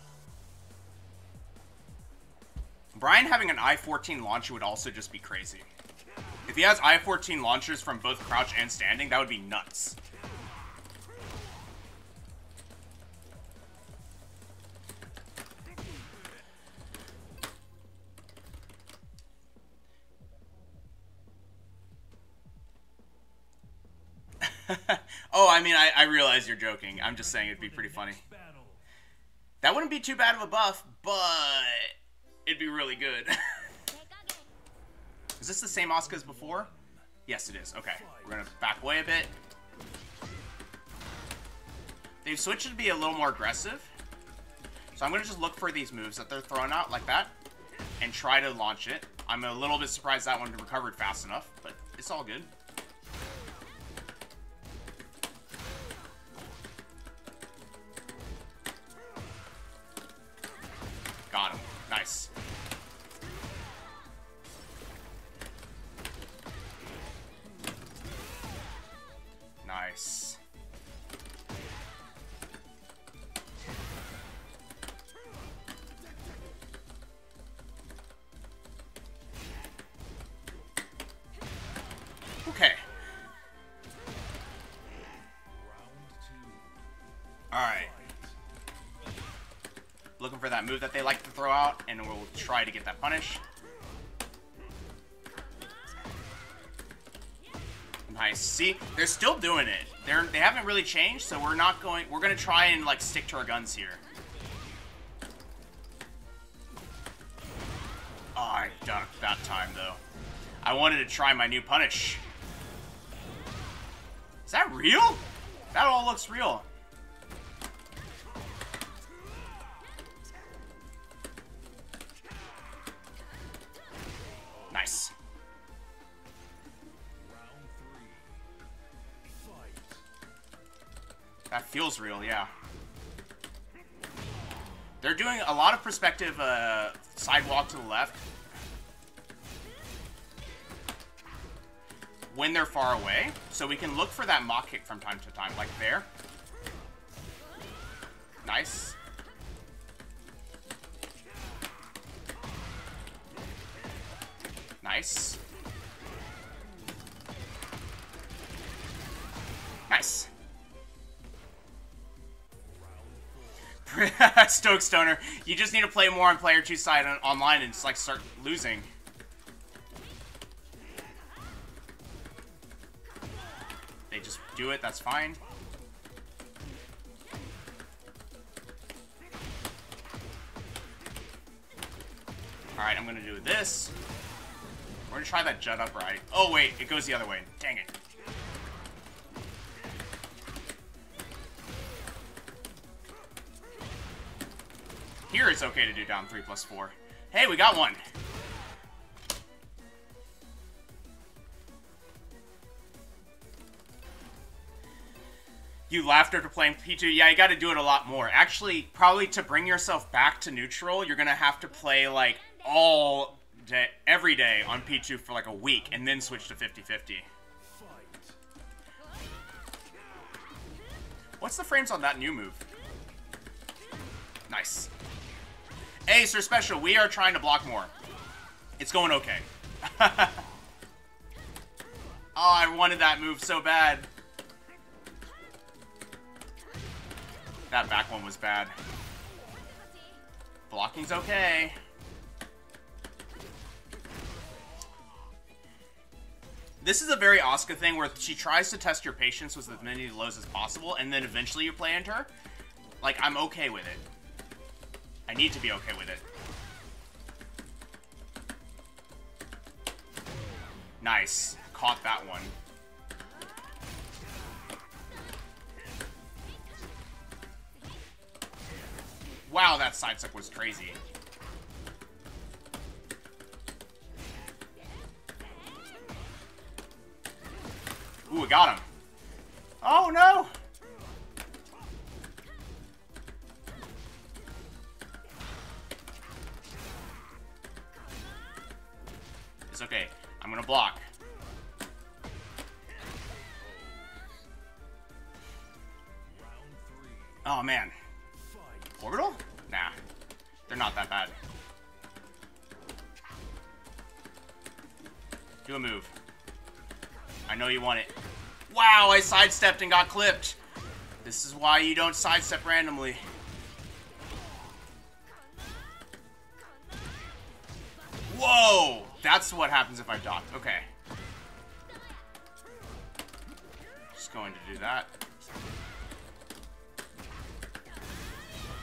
Bryan having an I fourteen launcher would also just be crazy. If he has I fourteen launchers from both crouch and standing, that would be nuts. Oh, I mean, I, I realize you're joking. I'm just saying it'd be pretty funny. That wouldn't be too bad of a buff, but it'd be really good. Is this the same Asuka as before? Yes, it is. Okay. We're going to back away a bit. They've switched to be a little more aggressive. So I'm going to just look for these moves that they're throwing out like that and try to launch it. I'm a little bit surprised that one recovered fast enough, but it's all good. Got him. Nice. Nice. Okay. All right. Looking for that move that they like to throw out, and we'll try to get that punish. Nice. See, they're still doing it. They're they haven't really changed, so we're not going. We're gonna try and like stick to our guns here. Oh, I ducked that time though. I wanted to try my new punish. Is that real? That all looks real. Nice. That feels real, yeah. They're doing a lot of perspective uh, sidewalk to the left when they're far away, so we can look for that mock kick from time to time, like there. Nice. Nice. Nice. Stoic Stoner, you just need to play more on player two side on online and just like start losing. They just do it, that's fine. Alright, I'm gonna do this. We're gonna try that jut upright. Oh wait, it goes the other way. Dang it. Here it's okay to do down three plus four. Hey, we got one. You laughed after playing P two. Yeah, you got to do it a lot more. Actually, probably to bring yourself back to neutral, you're going to have to play like all day, every day on P two for like a week and then switch to fifty fifty. What's the frames on that new move? Nice. Hey, Sir Special, we are trying to block more. It's going okay. Oh, I wanted that move so bad. That back one was bad. Blocking's okay. This is a very Asuka thing where she tries to test your patience with as many lows as possible, and then eventually you play into her. Like, I'm okay with it. I need to be okay with it. Nice. Caught that one. Wow, that side step was crazy. Ooh, we got him. Oh, no! It's okay. I'm gonna block. Oh man. Orbital? Nah. They're not that bad. Do a move. I know you want it. Wow, I sidestepped and got clipped. This is why you don't sidestep randomly. Whoa! That's what happens if I dodge. Okay. Just going to do that.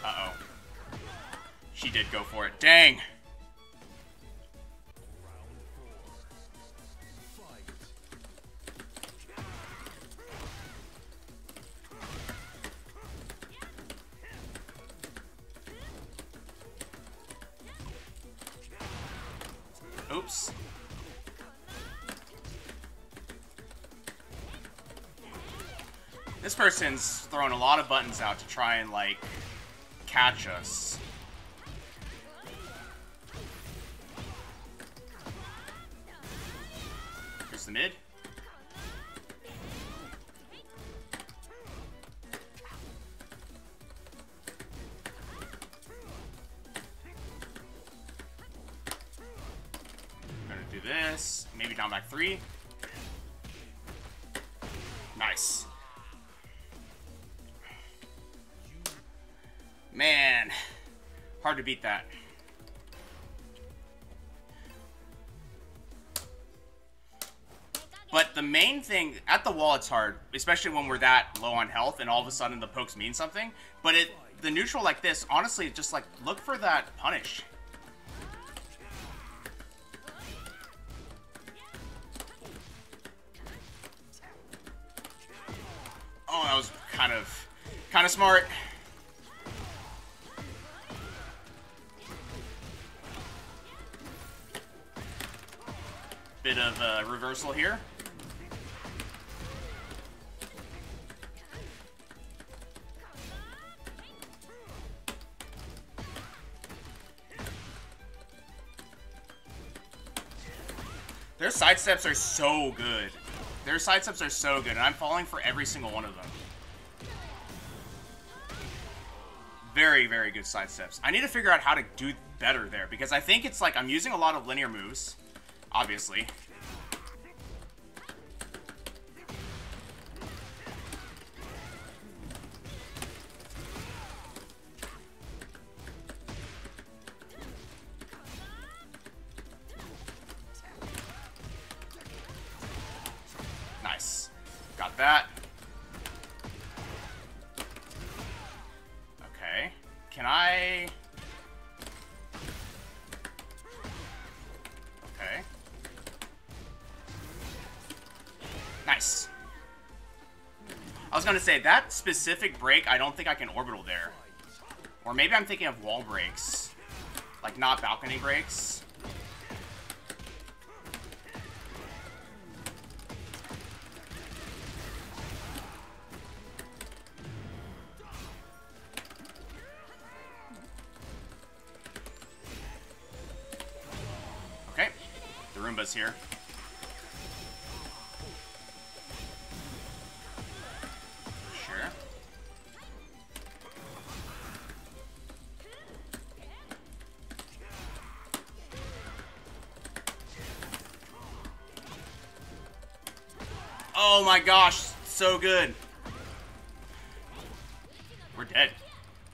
Uh-oh. She did go for it. Dang! Oops. This person's throwing a lot of buttons out to try and, like, catch us. Here's the mid. This, maybe down back three. Nice. Man, hard to beat that. But the main thing, at the wall it's hard, especially when we're that low on health and all of a sudden the pokes mean something. But it, the neutral like this, honestly, just like look for that punish. Oh, that was kind of, kind of smart. Bit of a reversal here. Their sidesteps are so good. Their sidesteps are so good, and I'm falling for every single one of them. Very, very good sidesteps. I need to figure out how to do better there, because I think it's like I'm using a lot of linear moves, obviously. That. Okay. Can I? Okay. Nice. I was gonna say, that specific break, I don't think I can orbital there. Or maybe I'm thinking of wall breaks. Like, not balcony breaks. Here. Sure. Oh my gosh, so good. We're dead.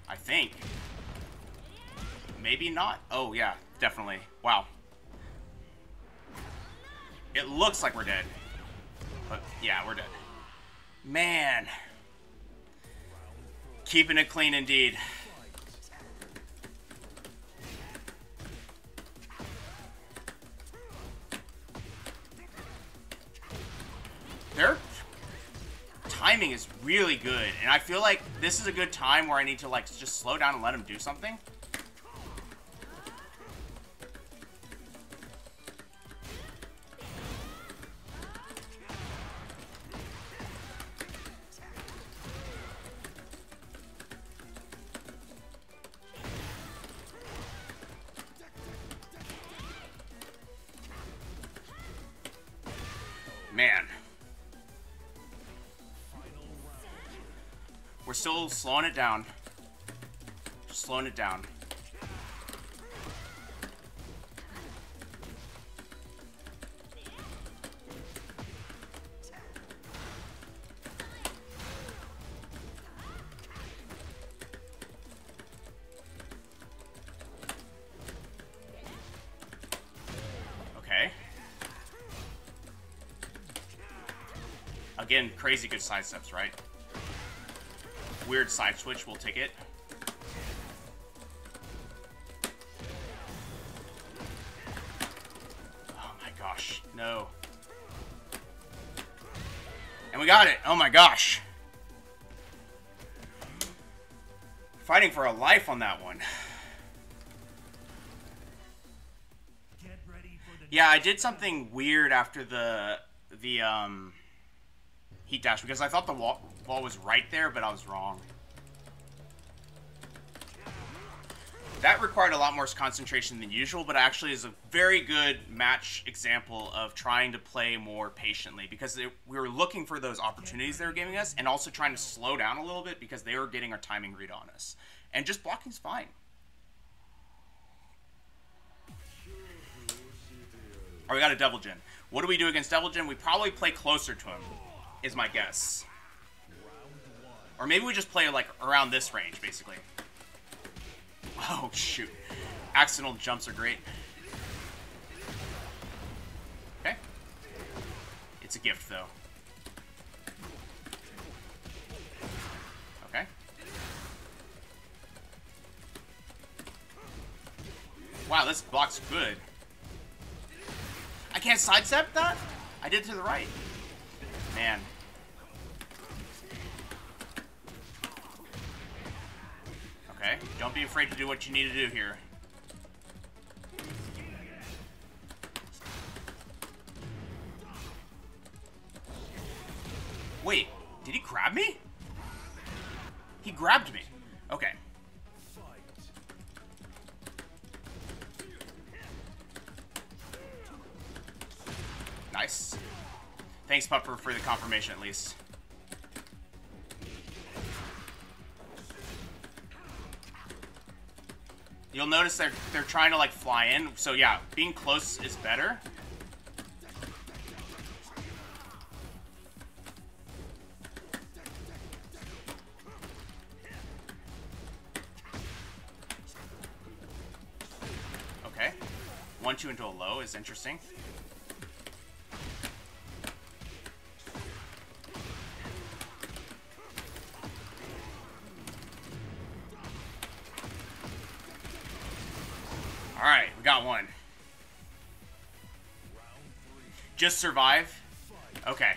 I think. Maybe not. Oh yeah, definitely. Wow. It looks like we're dead. But yeah, we're dead. Man. Keeping it clean indeed. Their timing is really good. And I feel like this is a good time where I need to like just slow down and let them do something. man. We're still slowing it down. Just slowing it down. Again, crazy good side steps, right? Weird side switch, we'll take it. Oh my gosh, no. And we got it, oh my gosh. Fighting for a life on that one. Yeah, I did something weird after the, the, um... heat dash, because I thought the wall, wall was right there, but I was wrong. That required a lot more concentration than usual, but actually is a very good match example of trying to play more patiently, because it, we were looking for those opportunities they were giving us, and also trying to slow down a little bit because they were getting our timing read on us. And just blocking's fine. Oh, we got a Devil Jin. What do we do against Devil Jin? We probably play closer to him. Is my guess. Or maybe we just play like around this range, basically. Oh shoot. Accidental jumps are great. Okay. It's a gift though. Okay. Wow, this block's good. I can't sidestep that? I did to the right. Man. Okay, don't be afraid to do what you need to do here. Wait, did he grab me? He grabbed me. Okay. Nice. Thanks, Pupper, for the confirmation, at least. You'll notice they're, they're trying to, like, fly in. So, yeah, being close is better. Okay. One, two into a low is interesting. One. Just survive? Okay.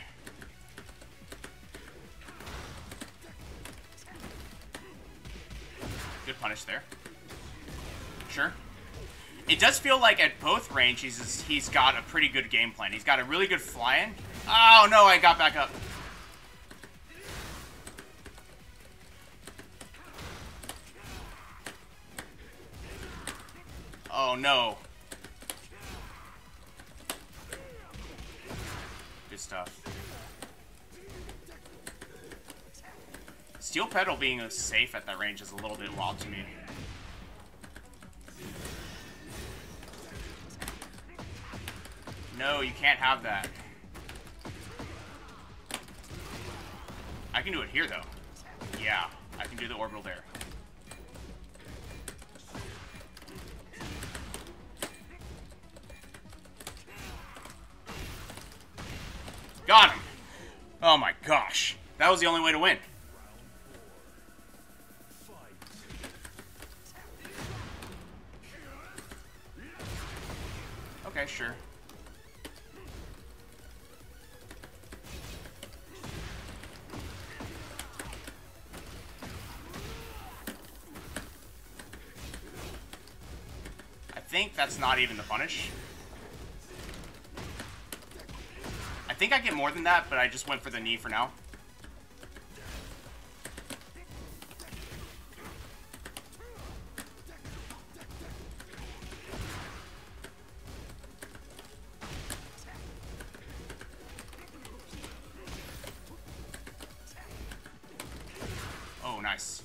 Good punish there. Sure. It does feel like at both ranges he's, he's got a pretty good game plan. He's got a really good fly-in. Oh no, I got back up. Oh no. Good stuff. Steel Pedal being safe at that range is a little bit wild to me. No, you can't have that. I can do it here though. Yeah, I can do the orbital there. Got him! Oh my gosh. That was the only way to win. Okay, sure. I think that's not even the punish. I think I get more than that, but I just went for the knee for now. Nice.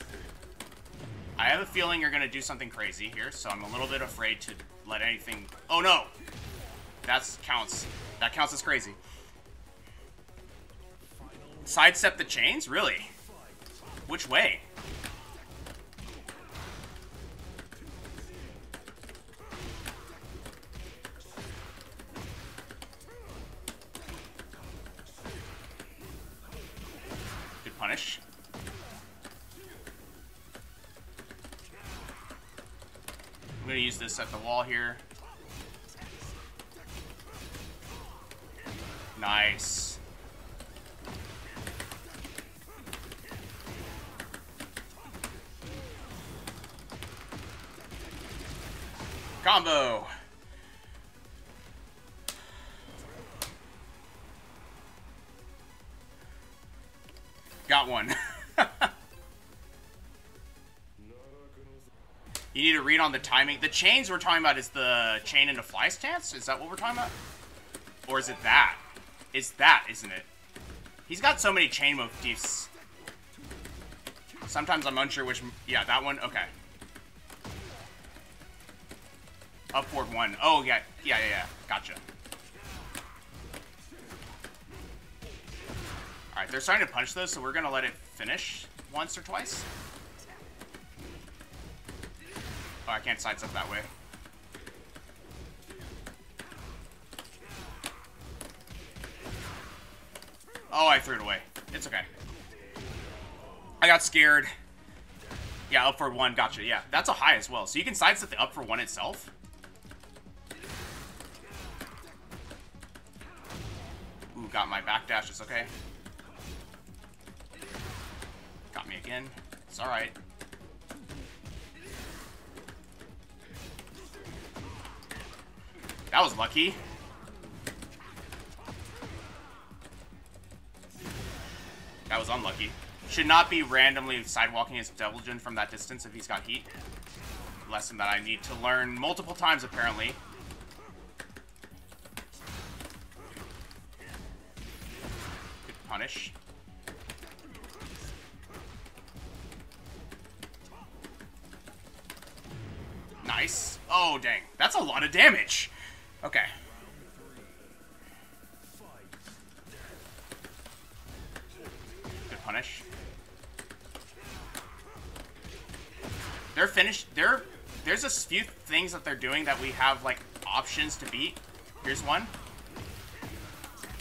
I have a feeling you're going to do something crazy here, so I'm a little bit afraid to let anything... Oh, no! That counts. That counts as crazy. Sidestep the chains? Really? Which way? Good punish. I'm gonna use this at the wall here. Nice. Combo. Got one. You need to read on the timing. The chains we're talking about is the chain into fly stance? Is that what we're talking about? Or is it that? It's that, isn't it? He's got so many chain motifs. Sometimes I'm unsure which... Yeah, that one? Okay. Upward one. Oh, yeah. Yeah, yeah, yeah. Gotcha. Alright, they're starting to punch those, so we're going to let it finish once or twice. Oh, I can't sidestep that way. Oh, I threw it away. It's okay. I got scared. Yeah, up for one. Gotcha. Yeah, that's a high as well. So you can sidestep the up for one itself. Ooh, got my backdash. It's okay. Got me again. It's alright. That was lucky. That was unlucky. Should not be randomly sidewalking his Devil Jin from that distance if he's got heat. Lesson that I need to learn multiple times, apparently. Good punish. Nice. Oh, dang. That's a lot of damage. Okay. Punish. They're finished. They're, there's a few things that they're doing that we have, like, options to beat. Here's one.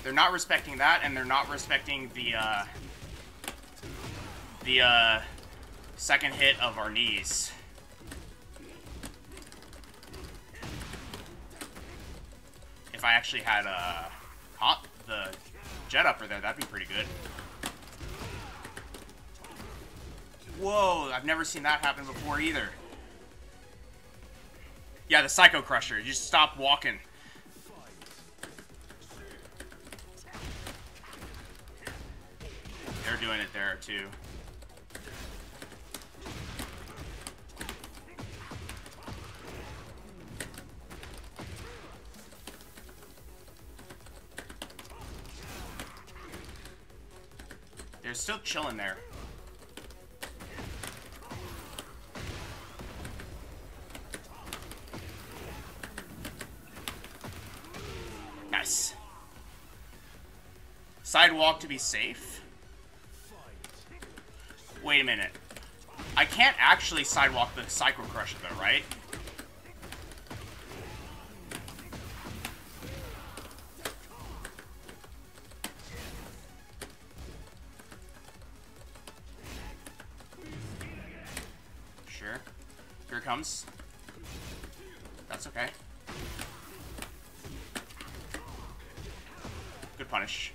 They're not respecting that, and they're not respecting the, uh, the, uh, second hit of our knees. If I actually had, uh, caught the jet upper there, that'd be pretty good. Whoa, I've never seen that happen before either. Yeah, the Psycho Crusher. You just stop walking. They're doing it there, too. They're still chilling there. Sidewalk to be safe. Wait a minute. I can't actually sidewalk the Psycho Crusher though, right? Sure. Here it comes. That's okay. Good punish.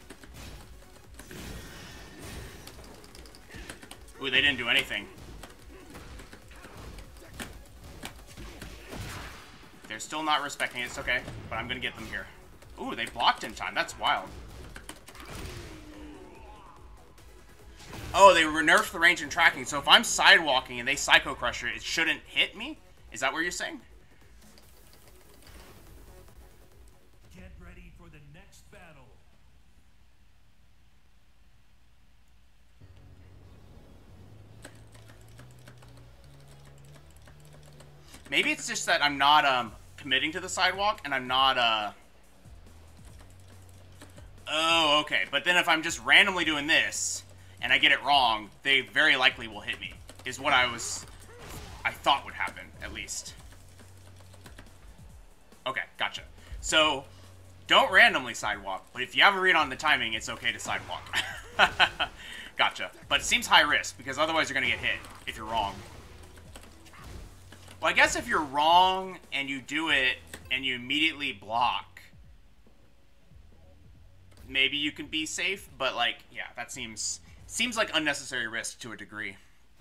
Ooh, they didn't do anything. They're still not respecting it. It's okay, but I'm gonna get them here. Ooh, they blocked in time. That's wild. Oh, they nerfed the range and tracking. So if I'm sidewalking and they Psycho Crusher, it shouldn't hit me? Is that what you're saying? Get ready for the next battle. Maybe it's just that I'm not um committing to the sidewalk and I'm not uh oh, okay. But then if I'm just randomly doing this and I get it wrong, they very likely will hit me, is what I was I thought would happen, at least. Okay, gotcha. So don't randomly sidewalk, but if you have a read on the timing, it's okay to sidewalk. Gotcha. But it seems high risk, because otherwise you're going to get hit if you're wrong. Well, I guess if you're wrong and you do it and you immediately block, maybe you can be safe, but, like, yeah, that seems seems like unnecessary risk to a degree.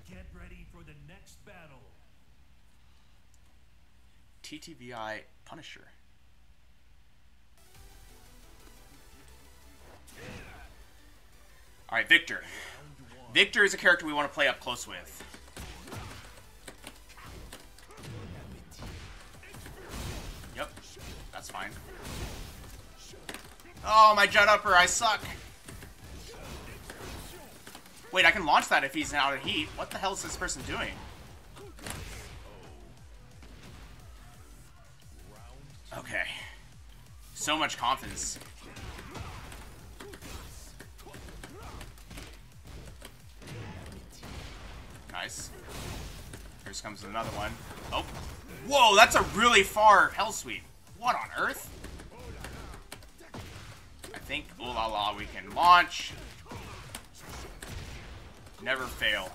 Get ready for the next battle. T T V I Punisher. All right, Victor. Victor is a character we want to play up close with. Yep, that's fine. Oh, my jet upper, I suck. Wait, I can launch that if he's out of heat. What the hell is this person doing? Okay. So much confidence. Nice. Here comes another one. Oh. Whoa, that's a really far hell sweep. What on earth? I think, ooh la la, we can launch. Never fail.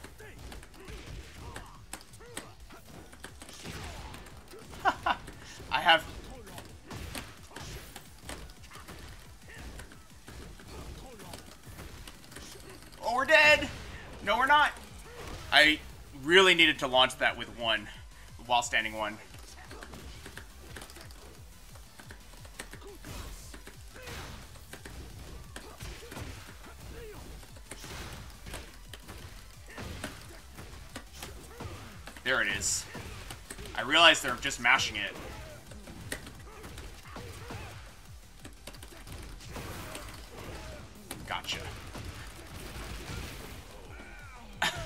I have... Oh, we're dead! No, we're not. I really needed to launch that with one, while standing one. There it is. I realize they're just mashing it. Gotcha.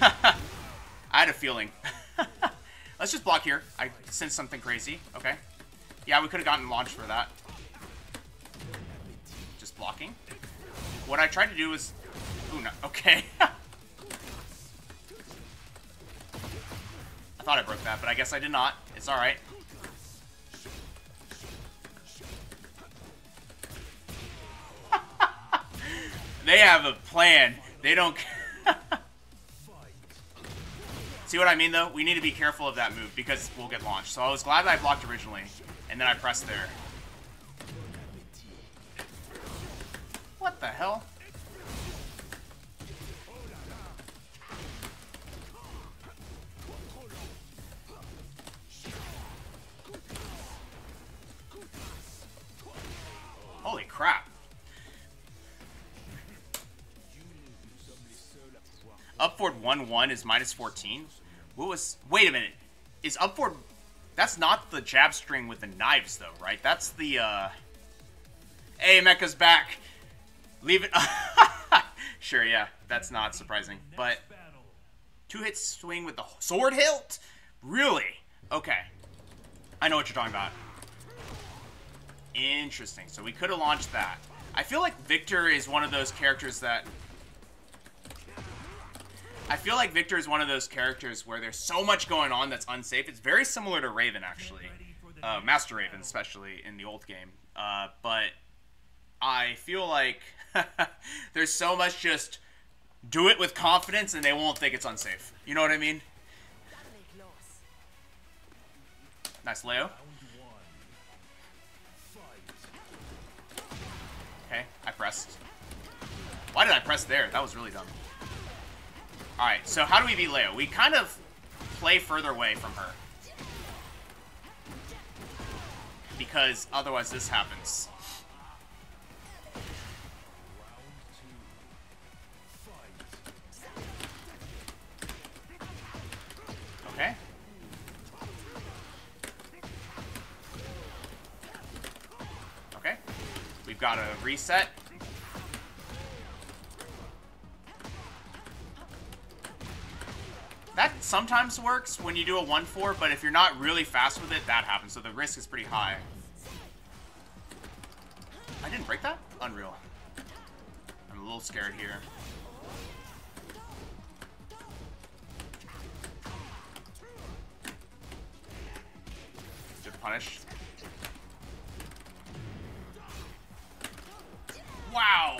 I had a feeling. Let's just block here. I sense something crazy. Okay. Yeah, we could have gotten launched for that. Just blocking. What I tried to do was... Ooh, no. Okay. I thought I broke that, but I guess I did not. It's alright. They have a plan. They don't care. See what I mean, though? We need to be careful of that move because we'll get launched. So I was glad that I blocked originally, and then I pressed there. What the hell? Holy crap. Up forward one one is minus fourteen. What was... Wait a minute. Is up forward... That's not the jab string with the knives, though, right? That's the, uh... Hey, Mecca's back. Leave it... Sure, yeah. That's not surprising. But... Two-hit swing with the sword hilt? Really? Okay. I know what you're talking about. Interesting. So we could have launched that. I feel like Victor is one of those characters that... I feel like Victor is one of those characters where there's so much going on that's unsafe. It's very similar to Raven, actually. Uh, Master Raven, especially, in the old game. Uh, but I feel like there's so much just do it with confidence and they won't think it's unsafe. You know what I mean? Nice, Leo. Okay, I pressed. Why did I press there? That was really dumb. Alright, so how do we beat Leo? We kind of play further away from her. Because otherwise this happens. Okay. Okay. We've got a reset. That sometimes works when you do a one four, but if you're not really fast with it, that happens. So the risk is pretty high. I didn't break that? Unreal. I'm a little scared here. Good punish. Wow!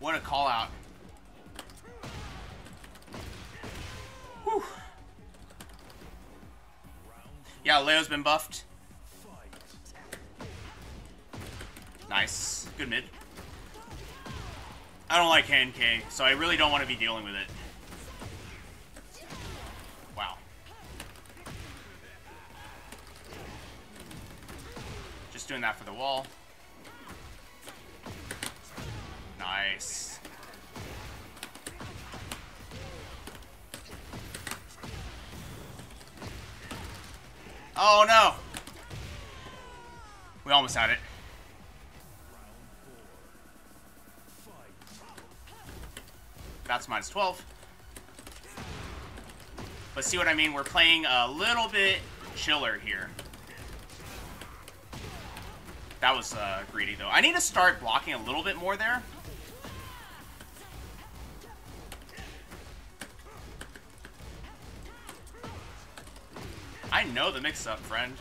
What a call out. Whew. Yeah, Leo's been buffed. Nice. Good mid. I don't like hand K, so I really don't want to be dealing with it. Wow. Just doing that for the wall. Nice. Oh no! We almost had it. That's minus twelve. But see what I mean? We're playing a little bit chiller here. That was uh, greedy though. I need to start blocking a little bit more there. I know the mix-up, friend.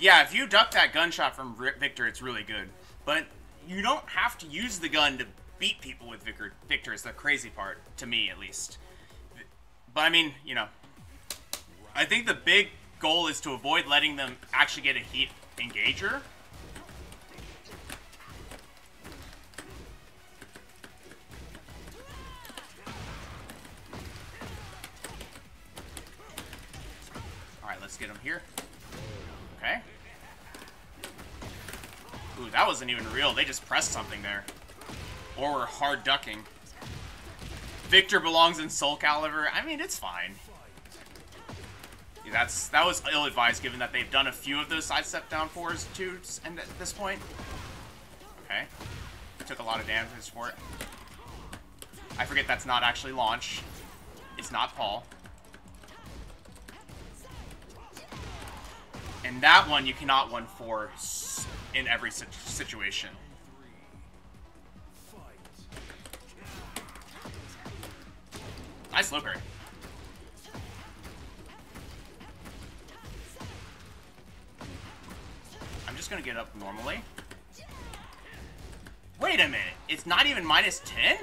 Yeah, if you duck that gunshot from Victor, it's really good. But you don't have to use the gun to beat people with Victor. Victor is the crazy part, to me at least. But I mean, you know, I think the big goal is to avoid letting them actually get a heat engager. All right, let's get him here. Okay. Ooh, that wasn't even real. They just pressed something there. Or we're hard ducking. Victor belongs in Soul Calibur. I mean, it's fine. Yeah, that's that was ill-advised given that they've done a few of those sidestep down fours too and at this point. Okay. Took a lot of damage for it. I forget that's not actually launch. It's not Paul. And that one, you cannot one four in every situation. Nice low parry. I'm just going to get up normally. Wait a minute. It's not even minus ten?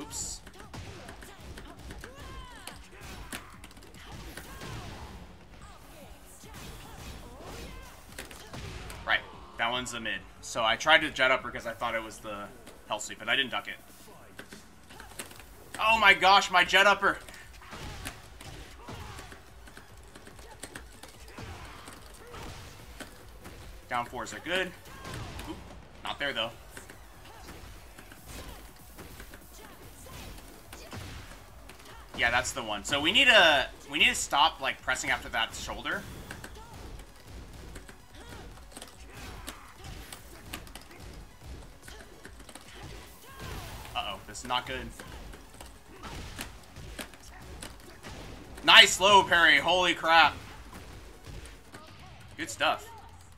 Oops. That one's the mid. So I tried to jet up because I thought it was the hell sweep, but I didn't duck it. Oh my gosh, my jet upper! Down fours are good. Oop, not there though. Yeah, that's the one. So we need to we need to stop like pressing after that shoulder. This is not good. Nice low parry. Holy crap. Good stuff.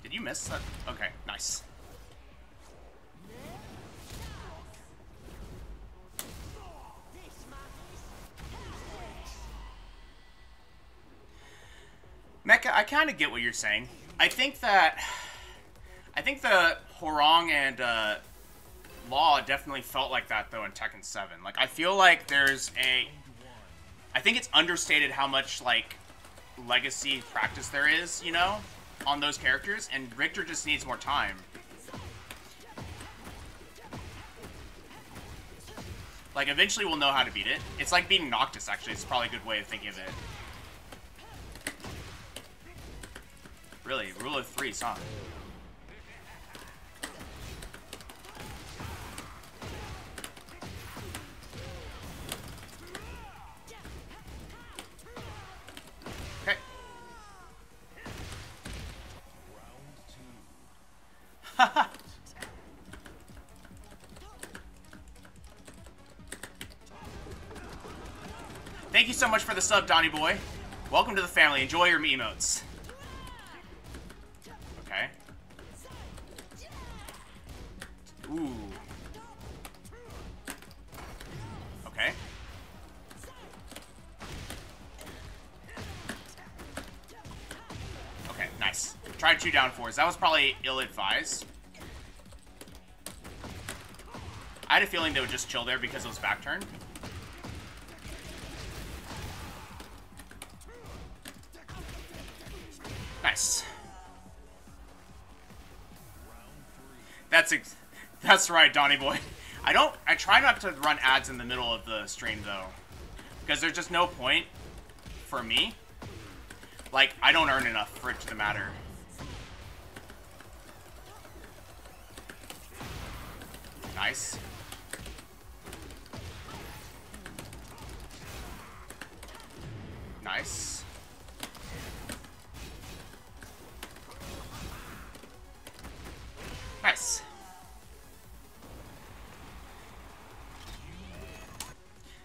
Did you miss that? Okay, nice. Mecca, I kind of get what you're saying. I think that... I think the Horong and... Uh, Law definitely felt like that though in Tekken seven. Like I feel like there's a I think it's understated how much like legacy practice there is, you know, on those characters, and Victor just needs more time. Like eventually we'll know how to beat it. It's like beating Noctis actually. It's probably a good way of thinking of it. Really, rule of threes, huh? so much for the sub, Donnie boy. Welcome to the family. Enjoy your memotes. Okay. Ooh. Okay. Okay, nice. Tried two down fours. That was probably ill-advised. I had a feeling they would just chill there because it was back turn. Nice. That's ex that's right, Donnie boy. I don't. I try not to run ads in the middle of the stream though, because there's just no point for me. Like, I don't earn enough for it to matter. Nice. Nice. Nice.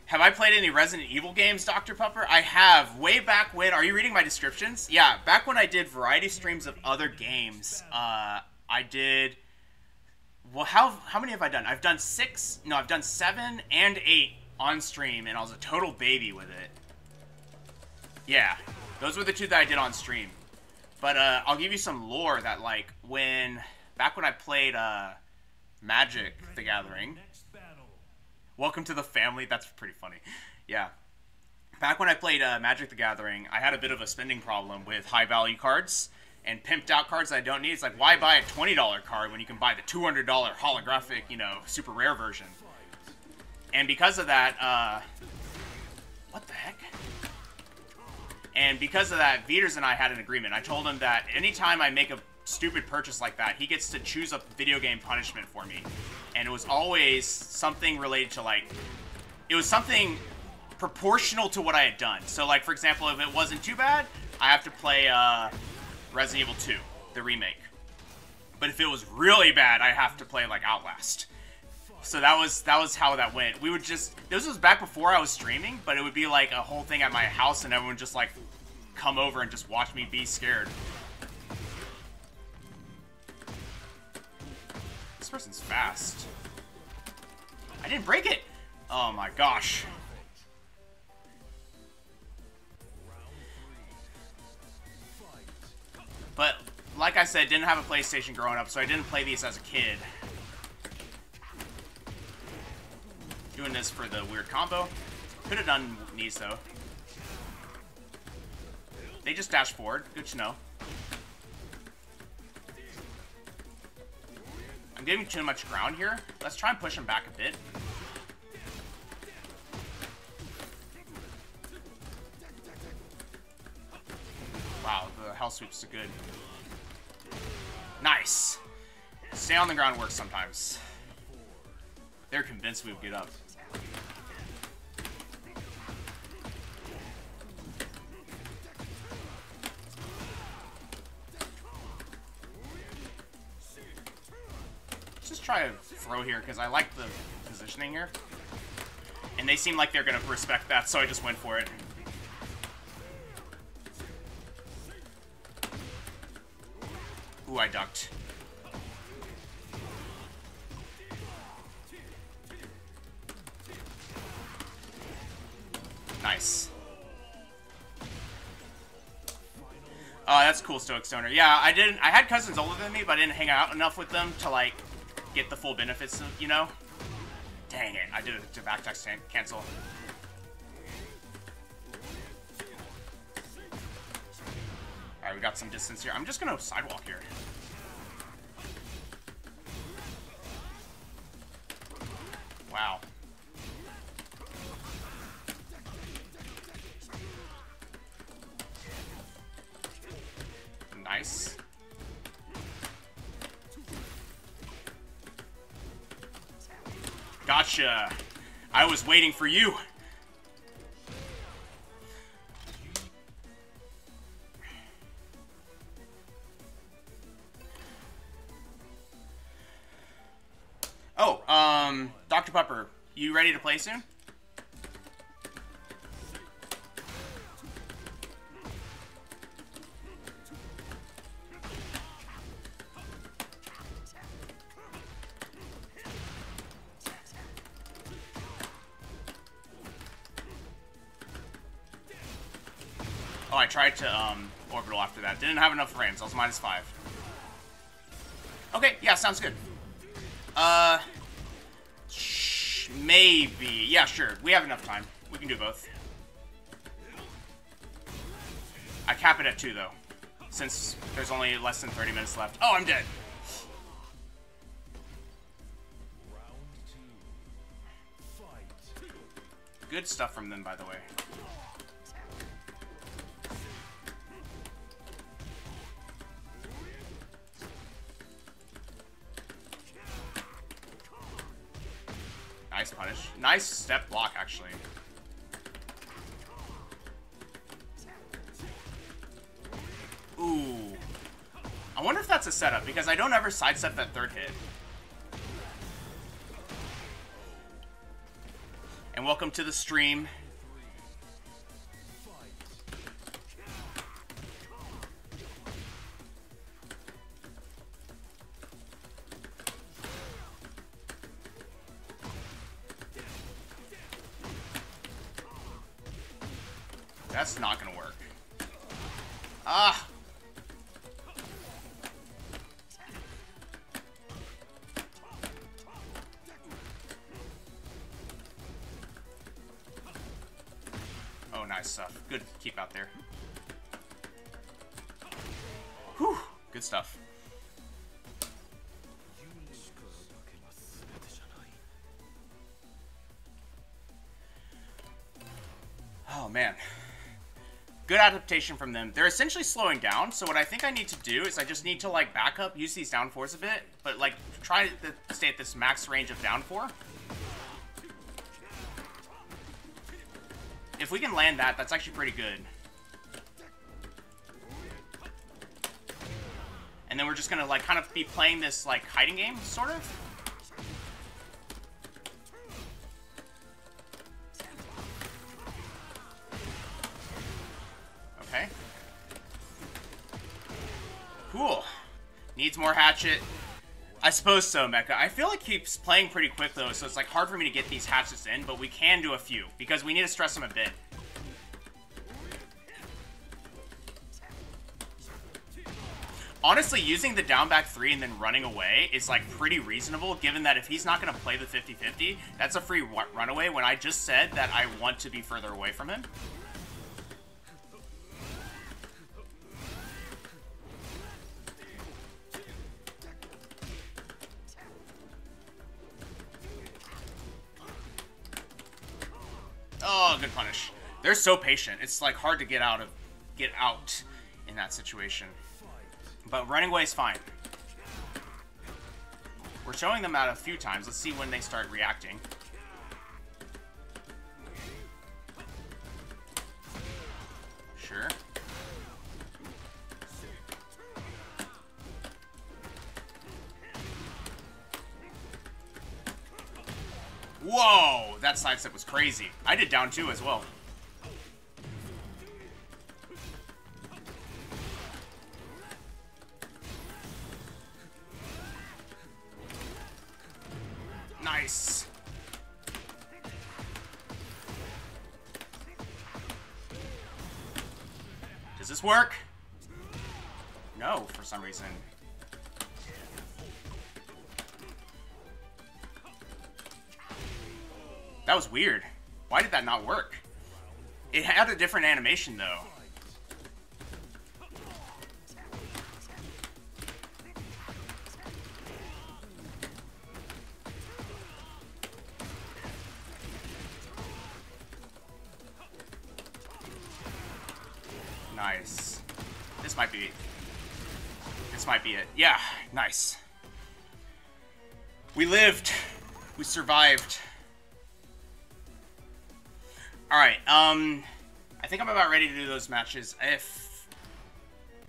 Have I played any Resident Evil games, Doctor Pepper? I have. Way back when... Are you reading my descriptions? Yeah, back when I did variety streams of other games, uh, I did... Well, how how many have I done? I've done six. No, I've done seven and eight on stream, and I was a total baby with it. Yeah, those were the two that I did on stream. But uh, I'll give you some lore that, like, when... Back when I played uh, Magic the Gathering... Welcome to the family. That's pretty funny. Yeah. Back when I played uh, Magic the Gathering, I had a bit of a spending problem with high-value cards and pimped-out cards that I don't need. It's like, why buy a twenty dollar card when you can buy the two hundred dollar holographic, you know, super rare version? And because of that, uh... What the heck? And because of that, Veters and I had an agreement. I told him that anytime I make a stupid purchase like that, he gets to choose a video game punishment for me. And it was always something related to, like, it was something proportional to what I had done. So, like, for example, if it wasn't too bad, I have to play uh, Resident Evil two, the remake. But if it was really bad, I have to play, like, Outlast. So that was that was how that went. We would just, this was back before I was streaming, but it would be, like, a whole thing at my house, and everyone just, like, come over and just watch me be scared. This person's fast. I didn't break it. Oh my gosh. But like I said, didn't have a PlayStation growing up, so I didn't play these as a kid. Doing this for the weird combo. Could have done knees though. They just dashed forward. Good to know. I'm giving too much ground here. Let's try and push him back a bit. Wow, the hell sweeps are good. Nice. Stay on the ground works sometimes. They're convinced we would get up. Try a throw here because I like the positioning here, and they seem like they're gonna respect that, so I just went for it. Ooh, I ducked. Nice. Oh, that's cool, Stoic Stoner. Yeah, I didn't. I had cousins older than me, but I didn't hang out enough with them to like. Get the full benefits, of, you know? Dang it, I did it to back text cancel. Alright, we got some distance here. I'm just gonna sidewalk here. Wow. Nice. Gotcha. I was waiting for you. Oh, um, Doctor Pepper, you ready to play soon? Oh, I tried to um, orbital after that. Didn't have enough frames. I was minus five. Okay, yeah, sounds good. Uh, sh maybe. Yeah, sure. We have enough time. We can do both. I cap it at two, though, since there's only less than thirty minutes left. Oh, I'm dead. Good stuff from them, by the way. Nice punish. Nice step block, actually. Ooh. I wonder if that's a setup, because I don't ever sidestep that third hit. And welcome to the stream. That's not gonna work. Ah! Oh, nice stuff. Good keep out there. Whew! Good stuff. Oh, man. Good adaptation from them. They're essentially slowing down, so what I think I need to do is I just need to, like, back up, use these downfours a bit, but, like, try to stay at this max range of downfour. If we can land that, that's actually pretty good. And then we're just gonna, like, kind of be playing this, like, hiding game, sort of. Cool. Needs more hatchet. I suppose so, Mecca. I feel like he's playing pretty quick, though, so it's, like, hard for me to get these hatchets in, but we can do a few, because we need to stress him a bit. Honestly, using the down back three and then running away is, like, pretty reasonable, given that if he's not going to play the fifty fifty, that's a free runaway when I just said that I want to be further away from him. Oh, good punish. They're so patient. It's, like, hard to get out of get out in that situation. But running away is fine. We're showing them out a few times. Let's see when they start reacting. Sure. Whoa! That sidestep was crazy. I did down two as well. Nice. Does this work? No, for some reason. That was weird. Why did that not work? It had a different animation, though. Nice. This might be it. This might be it. Yeah, nice. We lived. We survived. Alright, um, I think I'm about ready to do those matches. If,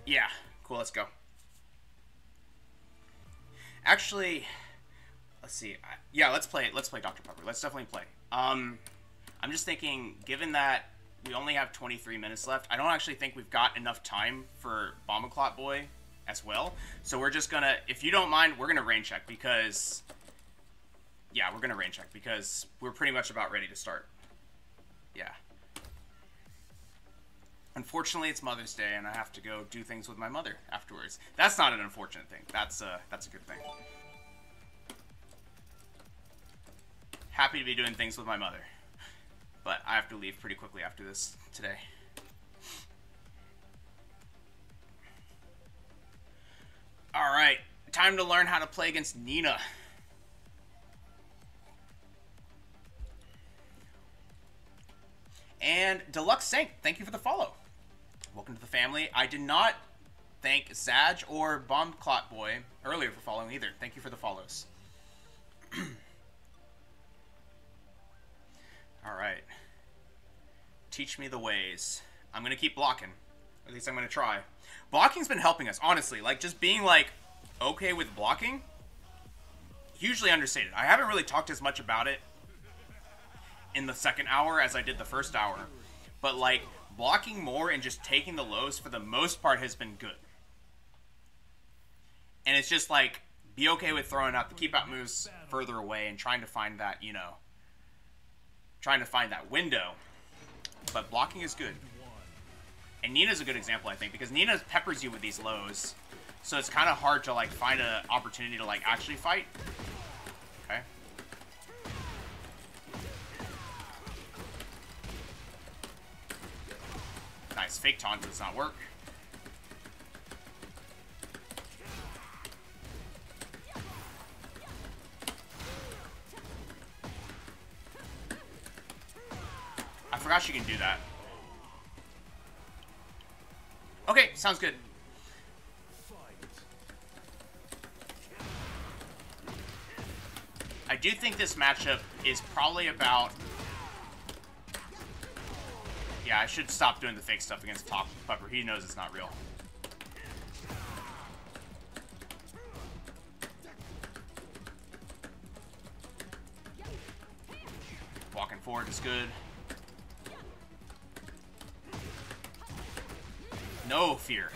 yeah, cool, let's go. Actually, let's see. Yeah, let's play, let's play Doctor Pepper. Let's definitely play. Um, I'm just thinking, given that we only have twenty-three minutes left, I don't actually think we've got enough time for Bomb-a-Clot Boy as well. So we're just gonna, if you don't mind, we're gonna rain check because, yeah, we're gonna rain check because we're pretty much about ready to start. Yeah. Unfortunately, it's Mother's Day, and I have to go do things with my mother afterwards. That's not an unfortunate thing. That's a, that's a good thing. Happy to be doing things with my mother. But I have to leave pretty quickly after this today. Alright, time to learn how to play against Nina. And Deluxe Saint, thank you for the follow. Welcome to the family. I did not thank Zaj or Bombclot Boy earlier for following either. Thank you for the follows. Alright. Teach me the ways. I'm going to keep blocking. At least I'm going to try. Blocking's been helping us, honestly. Like, just being, like, okay with blocking. Hugely understated. I haven't really talked as much about it in the second hour as I did the first hour, but like blocking more and just taking the lows for the most part has been good. And it's just like, be okay with throwing out the keep out moves further away and trying to find that, you know, trying to find that window. But blocking is good. And Nina's a good example, I think, because Nina peppers you with these lows, so it's kind of hard to like find an opportunity to like actually fight. Okay. Nice. Fake taunt does not work. I forgot she can do that. Okay, sounds good. I do think this matchup is probably about... Yeah, I should stop doing the fake stuff against Top Pepper. He knows it's not real. Walking forward is good. No fear.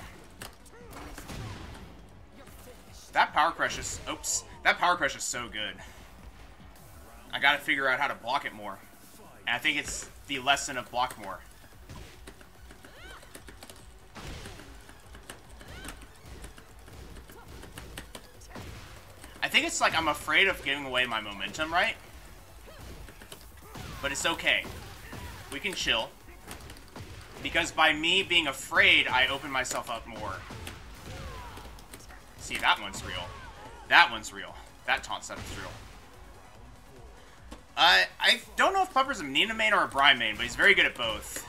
That power crush is... Oops. That power crush is so good. I gotta figure out how to block it more. And I think it's the lesson of block more. I think it's like I'm afraid of giving away my momentum, right? But it's okay. We can chill. Because by me being afraid, I open myself up more. See, that one's real. That one's real. That taunt setup's real. Uh, I don't know if Pupper's a Nina main or a Bryan main, but he's very good at both.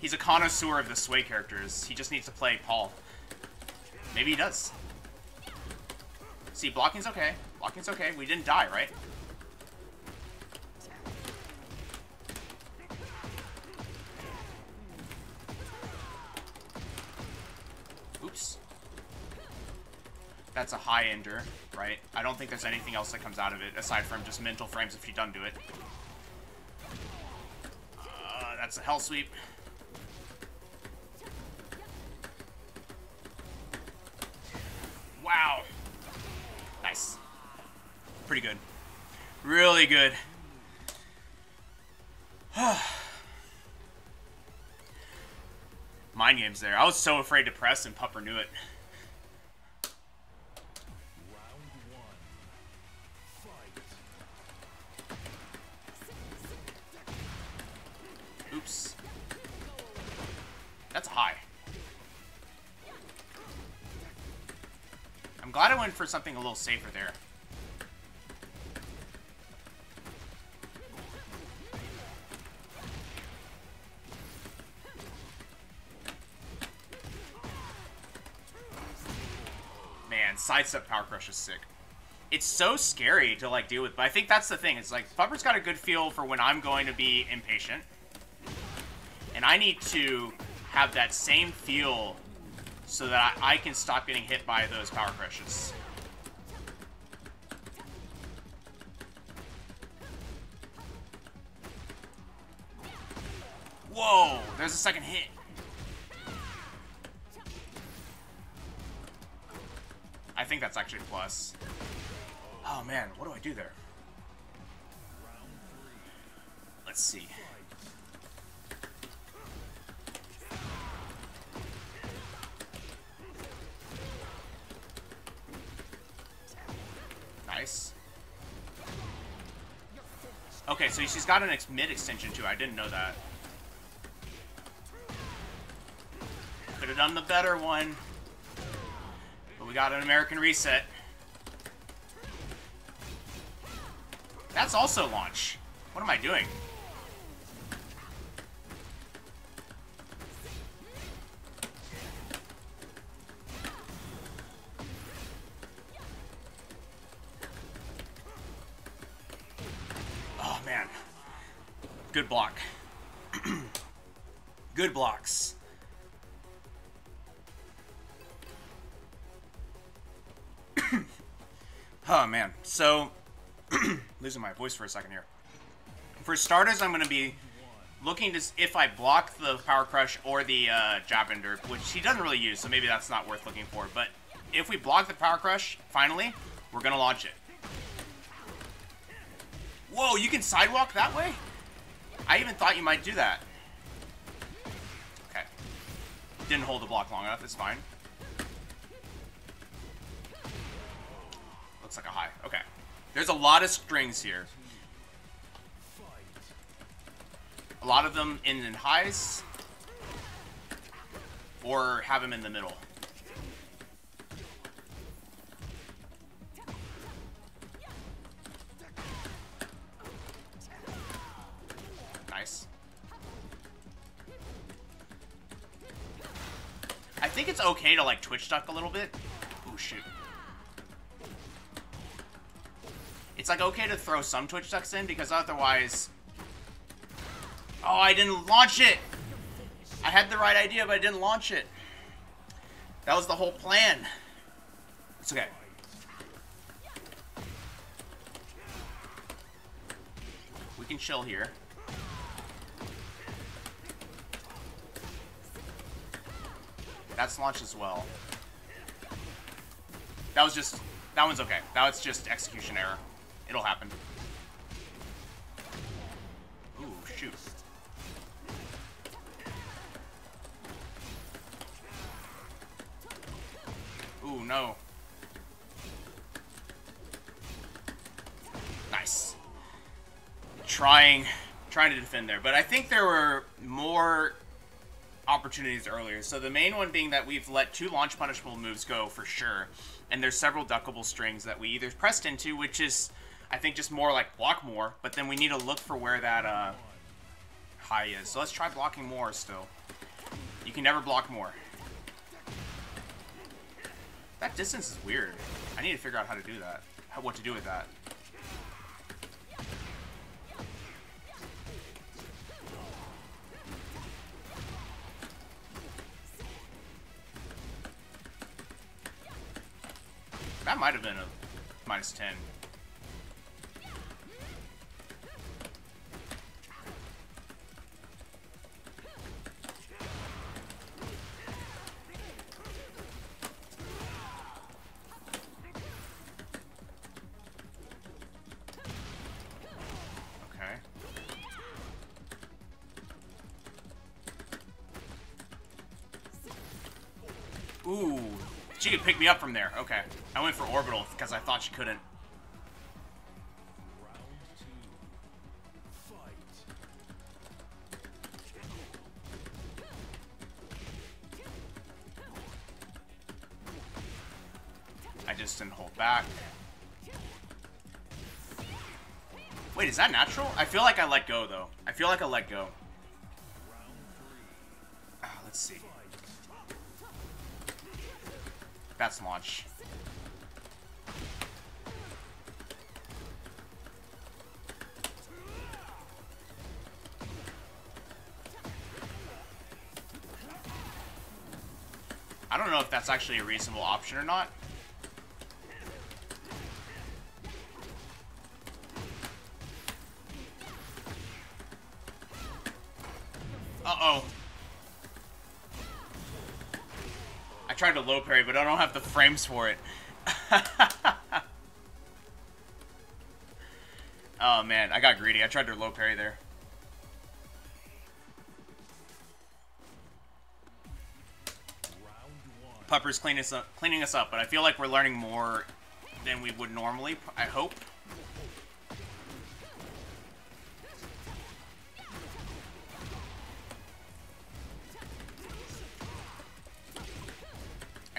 He's a connoisseur of the Sway characters. He just needs to play Paul. Maybe he does. See, blocking's okay. Blocking's okay. We didn't die, right? Oops. That's a high ender, right? I don't think there's anything else that comes out of it, aside from just mental frames if you don't do it. Uh, that's a hell sweep. Wow. Nice. Pretty good. Really good. Mind games there. I was so afraid to press and Pupper knew it. Oops. That's high. I'm glad I went for something a little safer there. Man, sidestep power crush is sick. It's so scary to like deal with, but I think that's the thing. It's like Pupper's got a good feel for when I'm going to be impatient. And I need to have that same feel so that I can stop getting hit by those power crushes. Whoa, there's a second hit. I think that's actually a plus. Oh man, what do I do there? Let's see. Okay, so she's got an ex mid extension too. I didn't know that. Could have done the better one. But we got an American reset. That's also launch. What am I doing? Oh, man. Good block. Good blocks. Oh, man. So, losing my voice for a second here. For starters, I'm going to be looking to if I block the Power Crush or the uh, Jab Ender, which he doesn't really use, so maybe that's not worth looking for. But if we block the Power Crush, finally, we're going to launch it. Whoa, you can sidewalk that way? I even thought you might do that. Okay. Didn't hold the block long enough. It's fine. Looks like a high. Okay. There's a lot of strings here. A lot of them end in highs. Or have them in the middle. Nice. I think it's okay to like twitch duck a little bit. Oh shoot. It's like okay to throw some twitch ducks in because otherwise... Oh, I didn't launch it! I had the right idea, but I didn't launch it. That was the whole plan. It's okay. We can chill here. That's launched as well. That was just... That one's okay. That was just execution error. It'll happen. Ooh, shoot. Ooh, no. Nice. Trying, trying to defend there, but I think there were more opportunities earlier. So the main one being that we've let two launch punishable moves go for sure, and there's several duckable strings that we either pressed into, which is, I think, just more like block more, but then we need to look for where that uh, high is. So let's try blocking more still. You can never block more. That distance is weird. I need to figure out how to do that. How, what to do with that. That might have been a minus ten. She could pick me up from there. Okay. I went for orbital because I thought she couldn't. I just didn't hold back. Wait, is that natural? I feel like I let go, though. I feel like I let go. Oh, let's see. That's launch. I don't know if that's actually a reasonable option or not. Uh-oh. I tried to low parry, but I don't have the frames for it. Oh, man. I got greedy. I tried to low parry there. Pupper's cleaning us up, cleaning us up, but I feel like we're learning more than we would normally, I hope.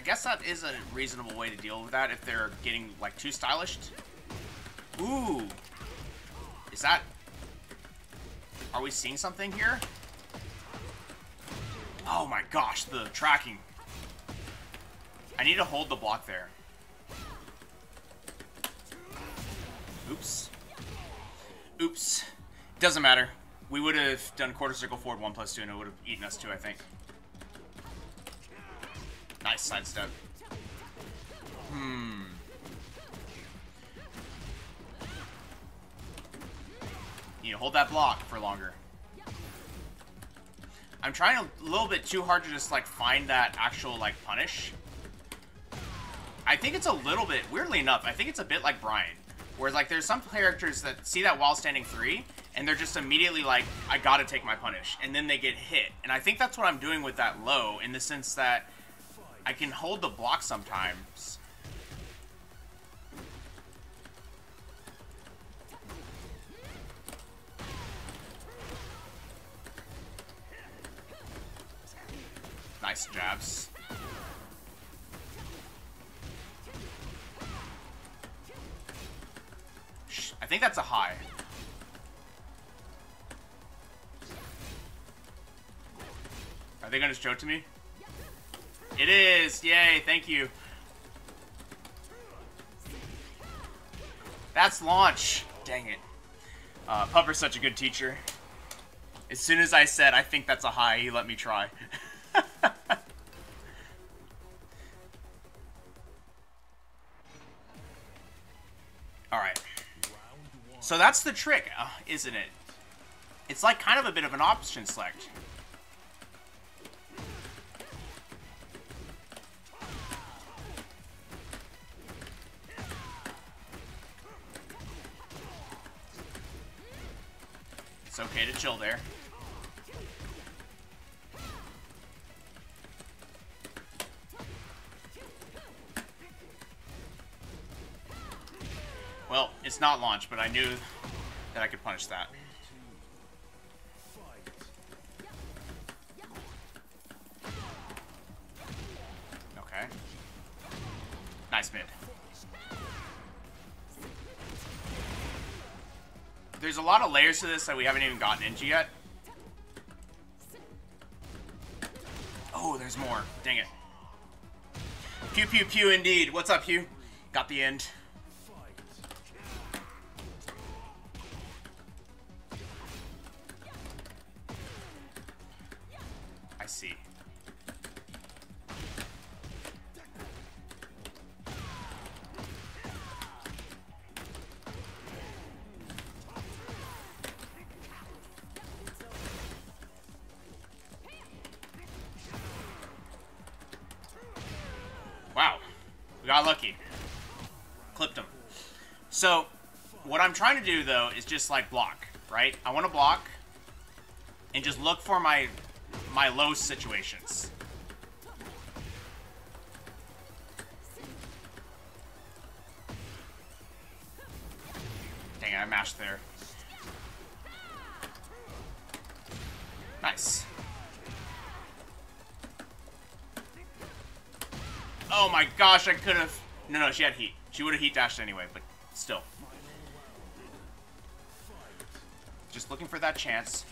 guess that is a reasonable way to deal with that if they're getting, like, too stylish. Ooh. Is that... Are we seeing something here? Oh my gosh, the tracking. I need to hold the block there. Oops. Oops. Doesn't matter. We would have done quarter circle forward one plus two and it would have eaten us two, I think. Nice sidestep. Hmm. You know, hold that block for longer. I'm trying a little bit too hard to just, like, find that actual, like, punish. I think it's a little bit, weirdly enough, I think it's a bit like Bryan. Where, like, there's some characters that see that while standing three, and they're just immediately like, I gotta take my punish. And then they get hit. And I think that's what I'm doing with that low, in the sense that I can hold the block sometimes. Nice jabs. Shh, I think that's a high. Are they gonna just joke to me? It is! Yay, thank you. That's launch! Dang it. Uh, Pupper's such a good teacher. As soon as I said, I think that's a high, he let me try. Alright. So that's the trick, uh, isn't it? It's like kind of a bit of an option select. It's okay to chill there. Well, it's not launch, but I knew that I could punish that. Okay. Nice mid. There's a lot of layers to this that we haven't even gotten into yet. Oh, there's more. Dang it. Pew, pew, pew, indeed. What's up, Hugh? Got the end. So, what I'm trying to do, though, is just, like, block, right? I want to block and just look for my my low situations. Dang it, I mashed there. Nice. Oh, my gosh, I could have... No, no, she had heat. She would have heat dashed anyway, but... Still. Just looking for that chance.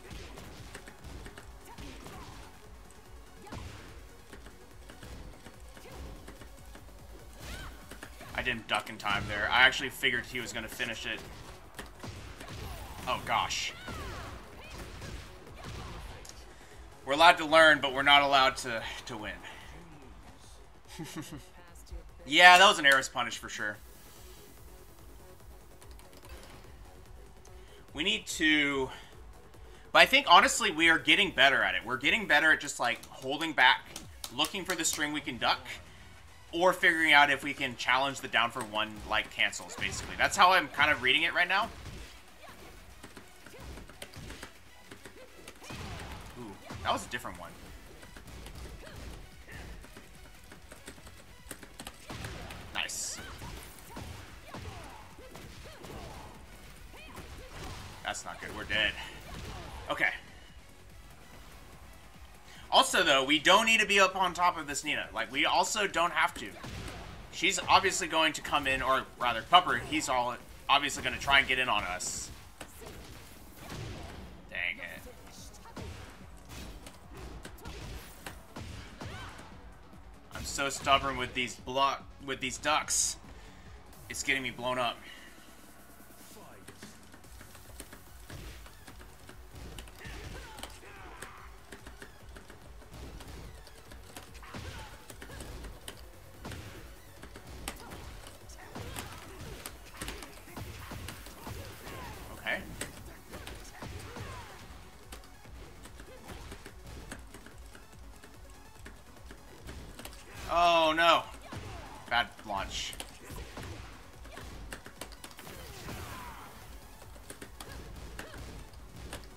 I didn't duck in time there. I actually figured he was going to finish it. Oh, gosh. We're allowed to learn, but we're not allowed to, to win. Yeah, that was an heiress punish for sure. We need to, but I think, honestly, we are getting better at it. We're getting better at just, like, holding back, looking for the string we can duck, or figuring out if we can challenge the down for one, like, cancels, basically. That's how I'm kind of reading it right now. Ooh, that was a different one. Nice. That's not good. We're dead. Okay. Also, though, we don't need to be up on top of this Nina. Like, we also don't have to. She's obviously going to come in, or rather, Pupper, he's all obviously going to try and get in on us. Dang it. I'm so stubborn with these block with these ducks. It's getting me blown up.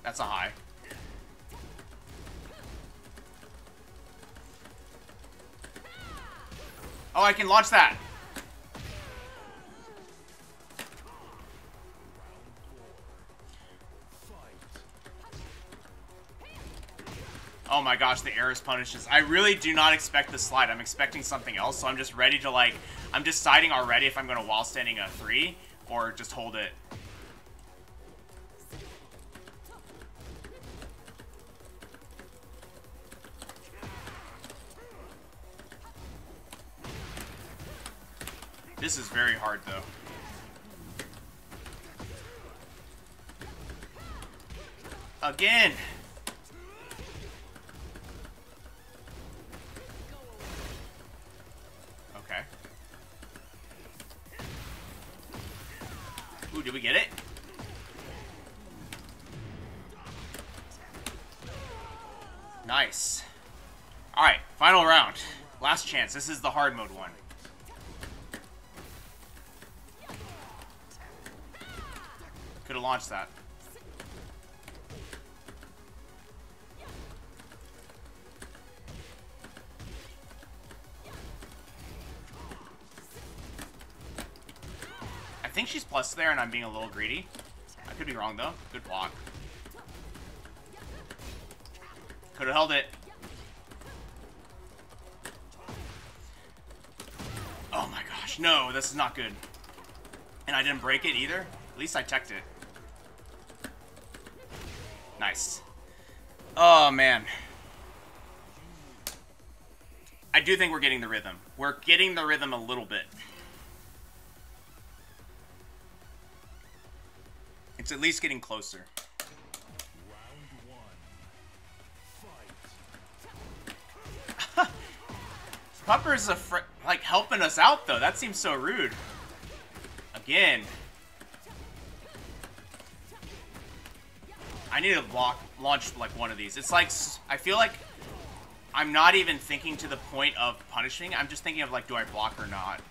That's a high. Oh, I can launch that. Oh my gosh, the air is punishes. I really do not expect the slide. I'm expecting something else, so I'm just ready to like, I'm deciding already if I'm going to wall standing a three or just hold it. This is very hard, though. Again! Okay. Ooh, did we get it? Nice. Alright, final round. Last chance. This is the hard mode one. Could have launched that. I think she's plus there and I'm being a little greedy. I could be wrong though. Good block. Could have held it. Oh my gosh. No, this is not good. And I didn't break it either. At least I checked it. Nice. Oh, man. I do think we're getting the rhythm. We're getting the rhythm a little bit. It's at least getting closer. Round one. Fight. Pupper's a fr- like helping us out, though. That seems so rude. Again. I need to block, launch like one of these. It's like, I feel like I'm not even thinking to the point of punishing. I'm just thinking of like, do I block or not?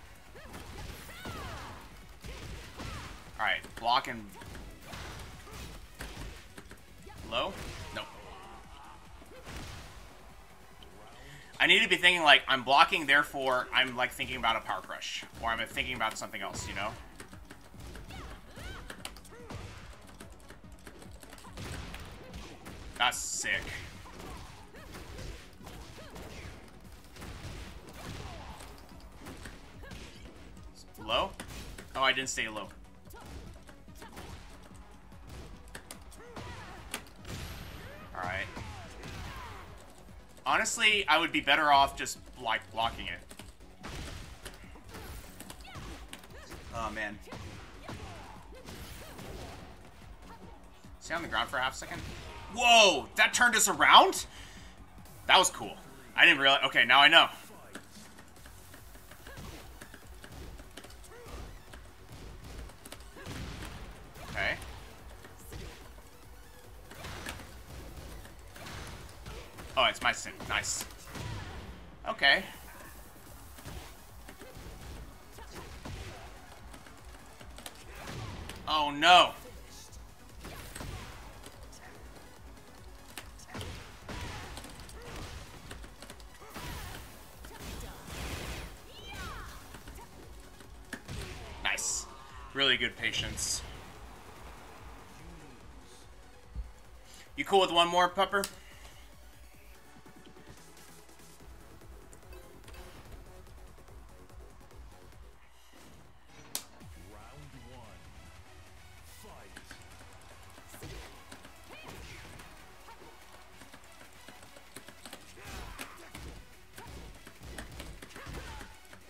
Alright, block and... Low? Nope. I need to be thinking like, I'm blocking, therefore I'm like thinking about a power crush. Or I'm thinking about something else, you know? That's sick. Low? Oh, I didn't stay low. Alright. Honestly, I would be better off just, like, blocking it. Oh, man. Stay on the ground for a half second. Whoa, that turned us around? That was cool. I didn't realize. Okay, now I know. Okay. Oh, it's my sin. Nice. Okay. Oh, no. Really good patience. You cool with one more, Pupper?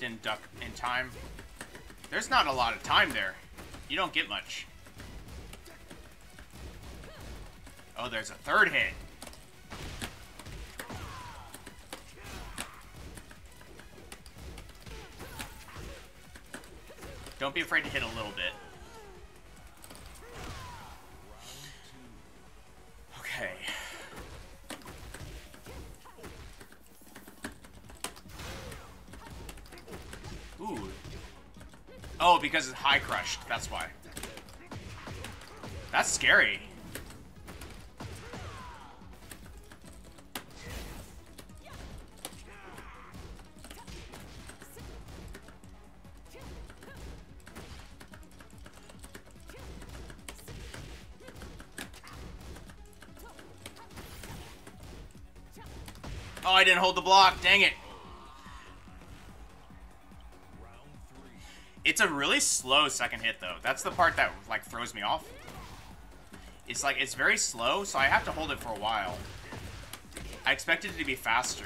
didn't duck in time. There's not a lot of time there. You don't get much. Oh, there's a third hit. Don't be afraid to hit a little bit. Okay. Ooh. Oh, because it's high crushed. That's why. That's scary. Oh, I didn't hold the block. Dang it. It's a really slow second hit, though. That's the part that, like, throws me off. It's, like, it's very slow, so I have to hold it for a while. I expected it to be faster.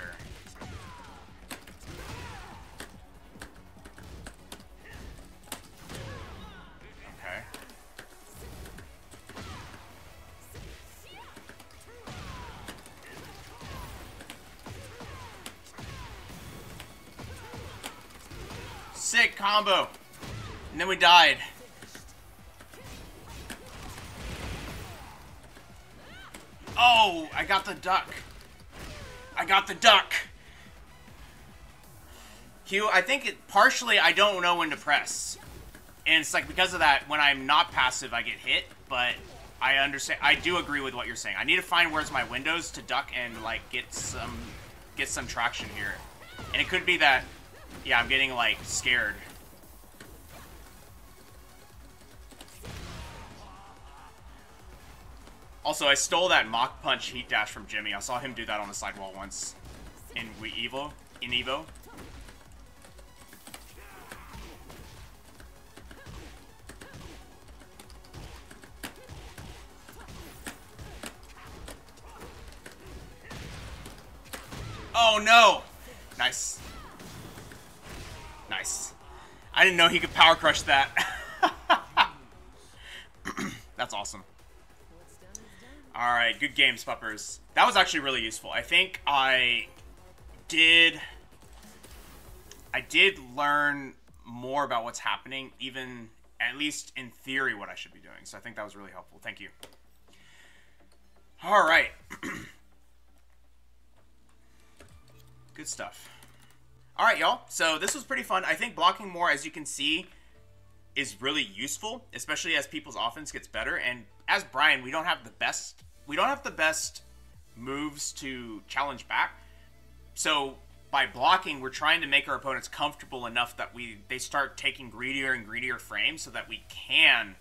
Sick combo, and then we died. Oh, I got the duck. I got the duck. Hugh, I think it partially I don't know when to press, and it's like because of that when I'm not passive I get hit. But I understand. I do agree with what you're saying. I need to find where's my windows to duck and like get some get some traction here, and it could be that. Yeah, I'm getting, like, scared. Also, I stole that mock punch heat dash from Jimmy. I saw him do that on the sidewall once in we Evo. In Evo. Oh, no! Nice. Nice. I didn't know he could power crush that. That's awesome. Alright, good games, Puppers. That was actually really useful. I think I did... I did learn more about what's happening, even, at least in theory, what I should be doing. So I think that was really helpful. Thank you. Alright. Good stuff. All right, y'all. So this was pretty fun. I think blocking more, as you can see, is really useful, especially as people's offense gets better. And as Bryan, we don't have the best, we don't have the best moves to challenge back. So by blocking, we're trying to make our opponents comfortable enough that we they start taking greedier and greedier frames so that we can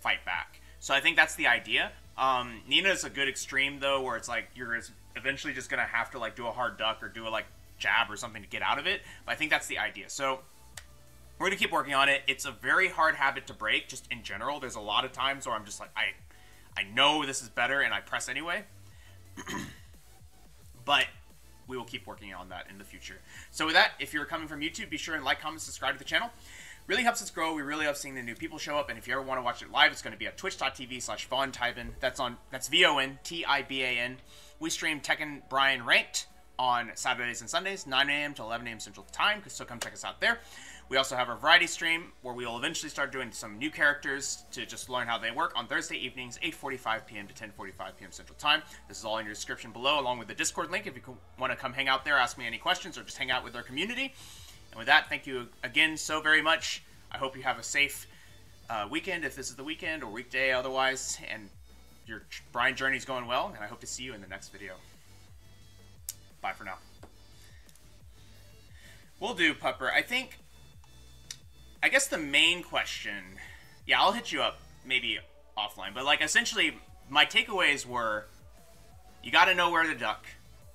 fight back. So I think that's the idea. Um, Nina is a good extreme though, where it's like you're eventually just gonna have to like do a hard duck or do a like. Jab or something to get out of it, but I think that's the idea. So we're gonna keep working on it. It's a very hard habit to break, just in general. There's a lot of times where I'm just like, I I know this is better and I press anyway. But we will keep working on that in the future. So with that, if you're coming from YouTube, be sure and like, comment, subscribe to the channel. Really helps us grow. We really love seeing the new people show up. And if you ever want to watch it live, it's going to be at twitch dot t v slash von tiban. That's on that's V O N T I B A N. We stream Tekken Bryan Ranked on Saturdays and Sundays, nine a m to eleven a m Central Time, so come check us out there. We also have our variety stream, where we will eventually start doing some new characters to just learn how they work on Thursday evenings, eight forty-five p m to ten forty-five p m Central Time. This is all in your description below, along with the Discord link. If you want to come hang out there, ask me any questions, or just hang out with our community. And with that, thank you again so very much. I hope you have a safe uh, weekend, if this is the weekend, or weekday otherwise, and your Bryan journey is going well, and I hope to see you in the next video. Bye for now. We'll do, Pupper. I think... I guess the main question... Yeah, I'll hit you up maybe offline. But, like, essentially, my takeaways were... You gotta know where to duck.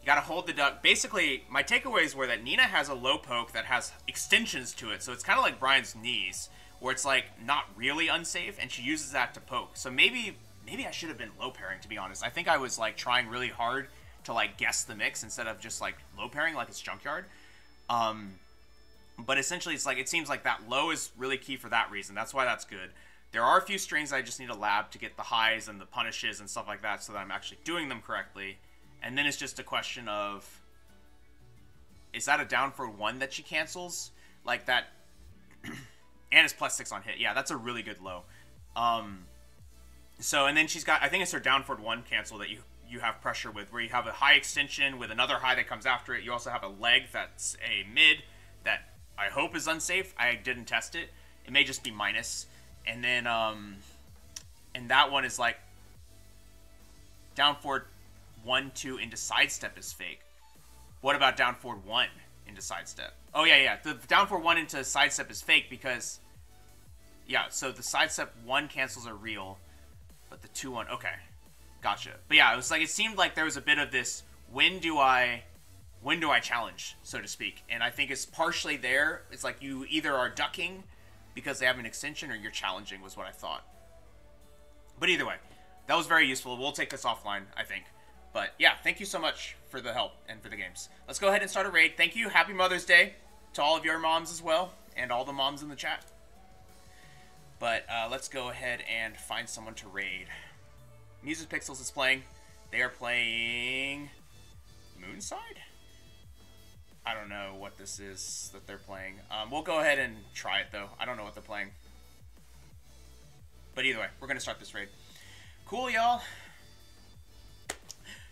You gotta hold the duck. Basically, my takeaways were that Nina has a low poke that has extensions to it. So it's kind of like Bryan's knees, where it's, like, not really unsafe. And she uses that to poke. So maybe, maybe I should have been low pairing, to be honest. I think I was, like, trying really hard... to like guess the mix instead of just like low pairing like it's junkyard. Um, But essentially, it's like it seems like that low is really key for that reason. That's why that's good. There are a few strings I just need a lab to get the highs and the punishes and stuff like that so that I'm actually doing them correctly. And then it's just a question of, is that a down for one that she cancels? Like that... and it's plus six on hit. Yeah, that's a really good low. Um, so, and then she's got... I think it's her downward one cancel that you, you have pressure with, where you have a high extension with another high that comes after it. You also have a leg that's a mid that I hope is unsafe. I didn't test it. It may just be minus. And then, um... and that one is like... down forward one, two into sidestep is fake. What about down forward one into sidestep? Oh, yeah, yeah. The down forward one into sidestep is fake because... yeah, so the sidestep one cancels are real, but the two one... okay. Gotcha. But yeah, it was like... it seemed like there was a bit of this, when do I... when do I challenge, so to speak? And I think it's partially there. It's like you either are ducking because they have an extension, or you're challenging, was what I thought. But either way, that was very useful. We'll take this offline, I think. But yeah, thank you so much for the help and for the games. Let's go ahead and start a raid. Thank you. Happy Mother's Day to all of your moms as well, and all the moms in the chat. But uh, let's go ahead and find someone to raid. Music Pixels is playing. They are playing Moonside? I don't know what this is that they're playing. Um, we'll go ahead and try it, though. I don't know what they're playing. But either way, we're going to start this raid. Cool, y'all.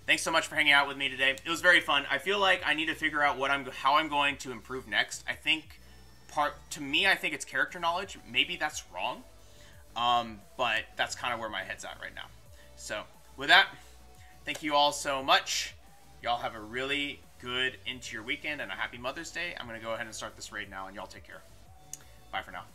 Thanks so much for hanging out with me today. It was very fun. I feel like I need to figure out what I'm, how I'm going to improve next. I think, part to me, I think it's character knowledge. Maybe that's wrong. Um, but that's kind of where my head's at right now. So, with that, thank you all so much. Y'all have a really... good into your weekend and a happy Mother's Day. I'm going to go ahead and start this raid now, and y'all take care. Bye for now.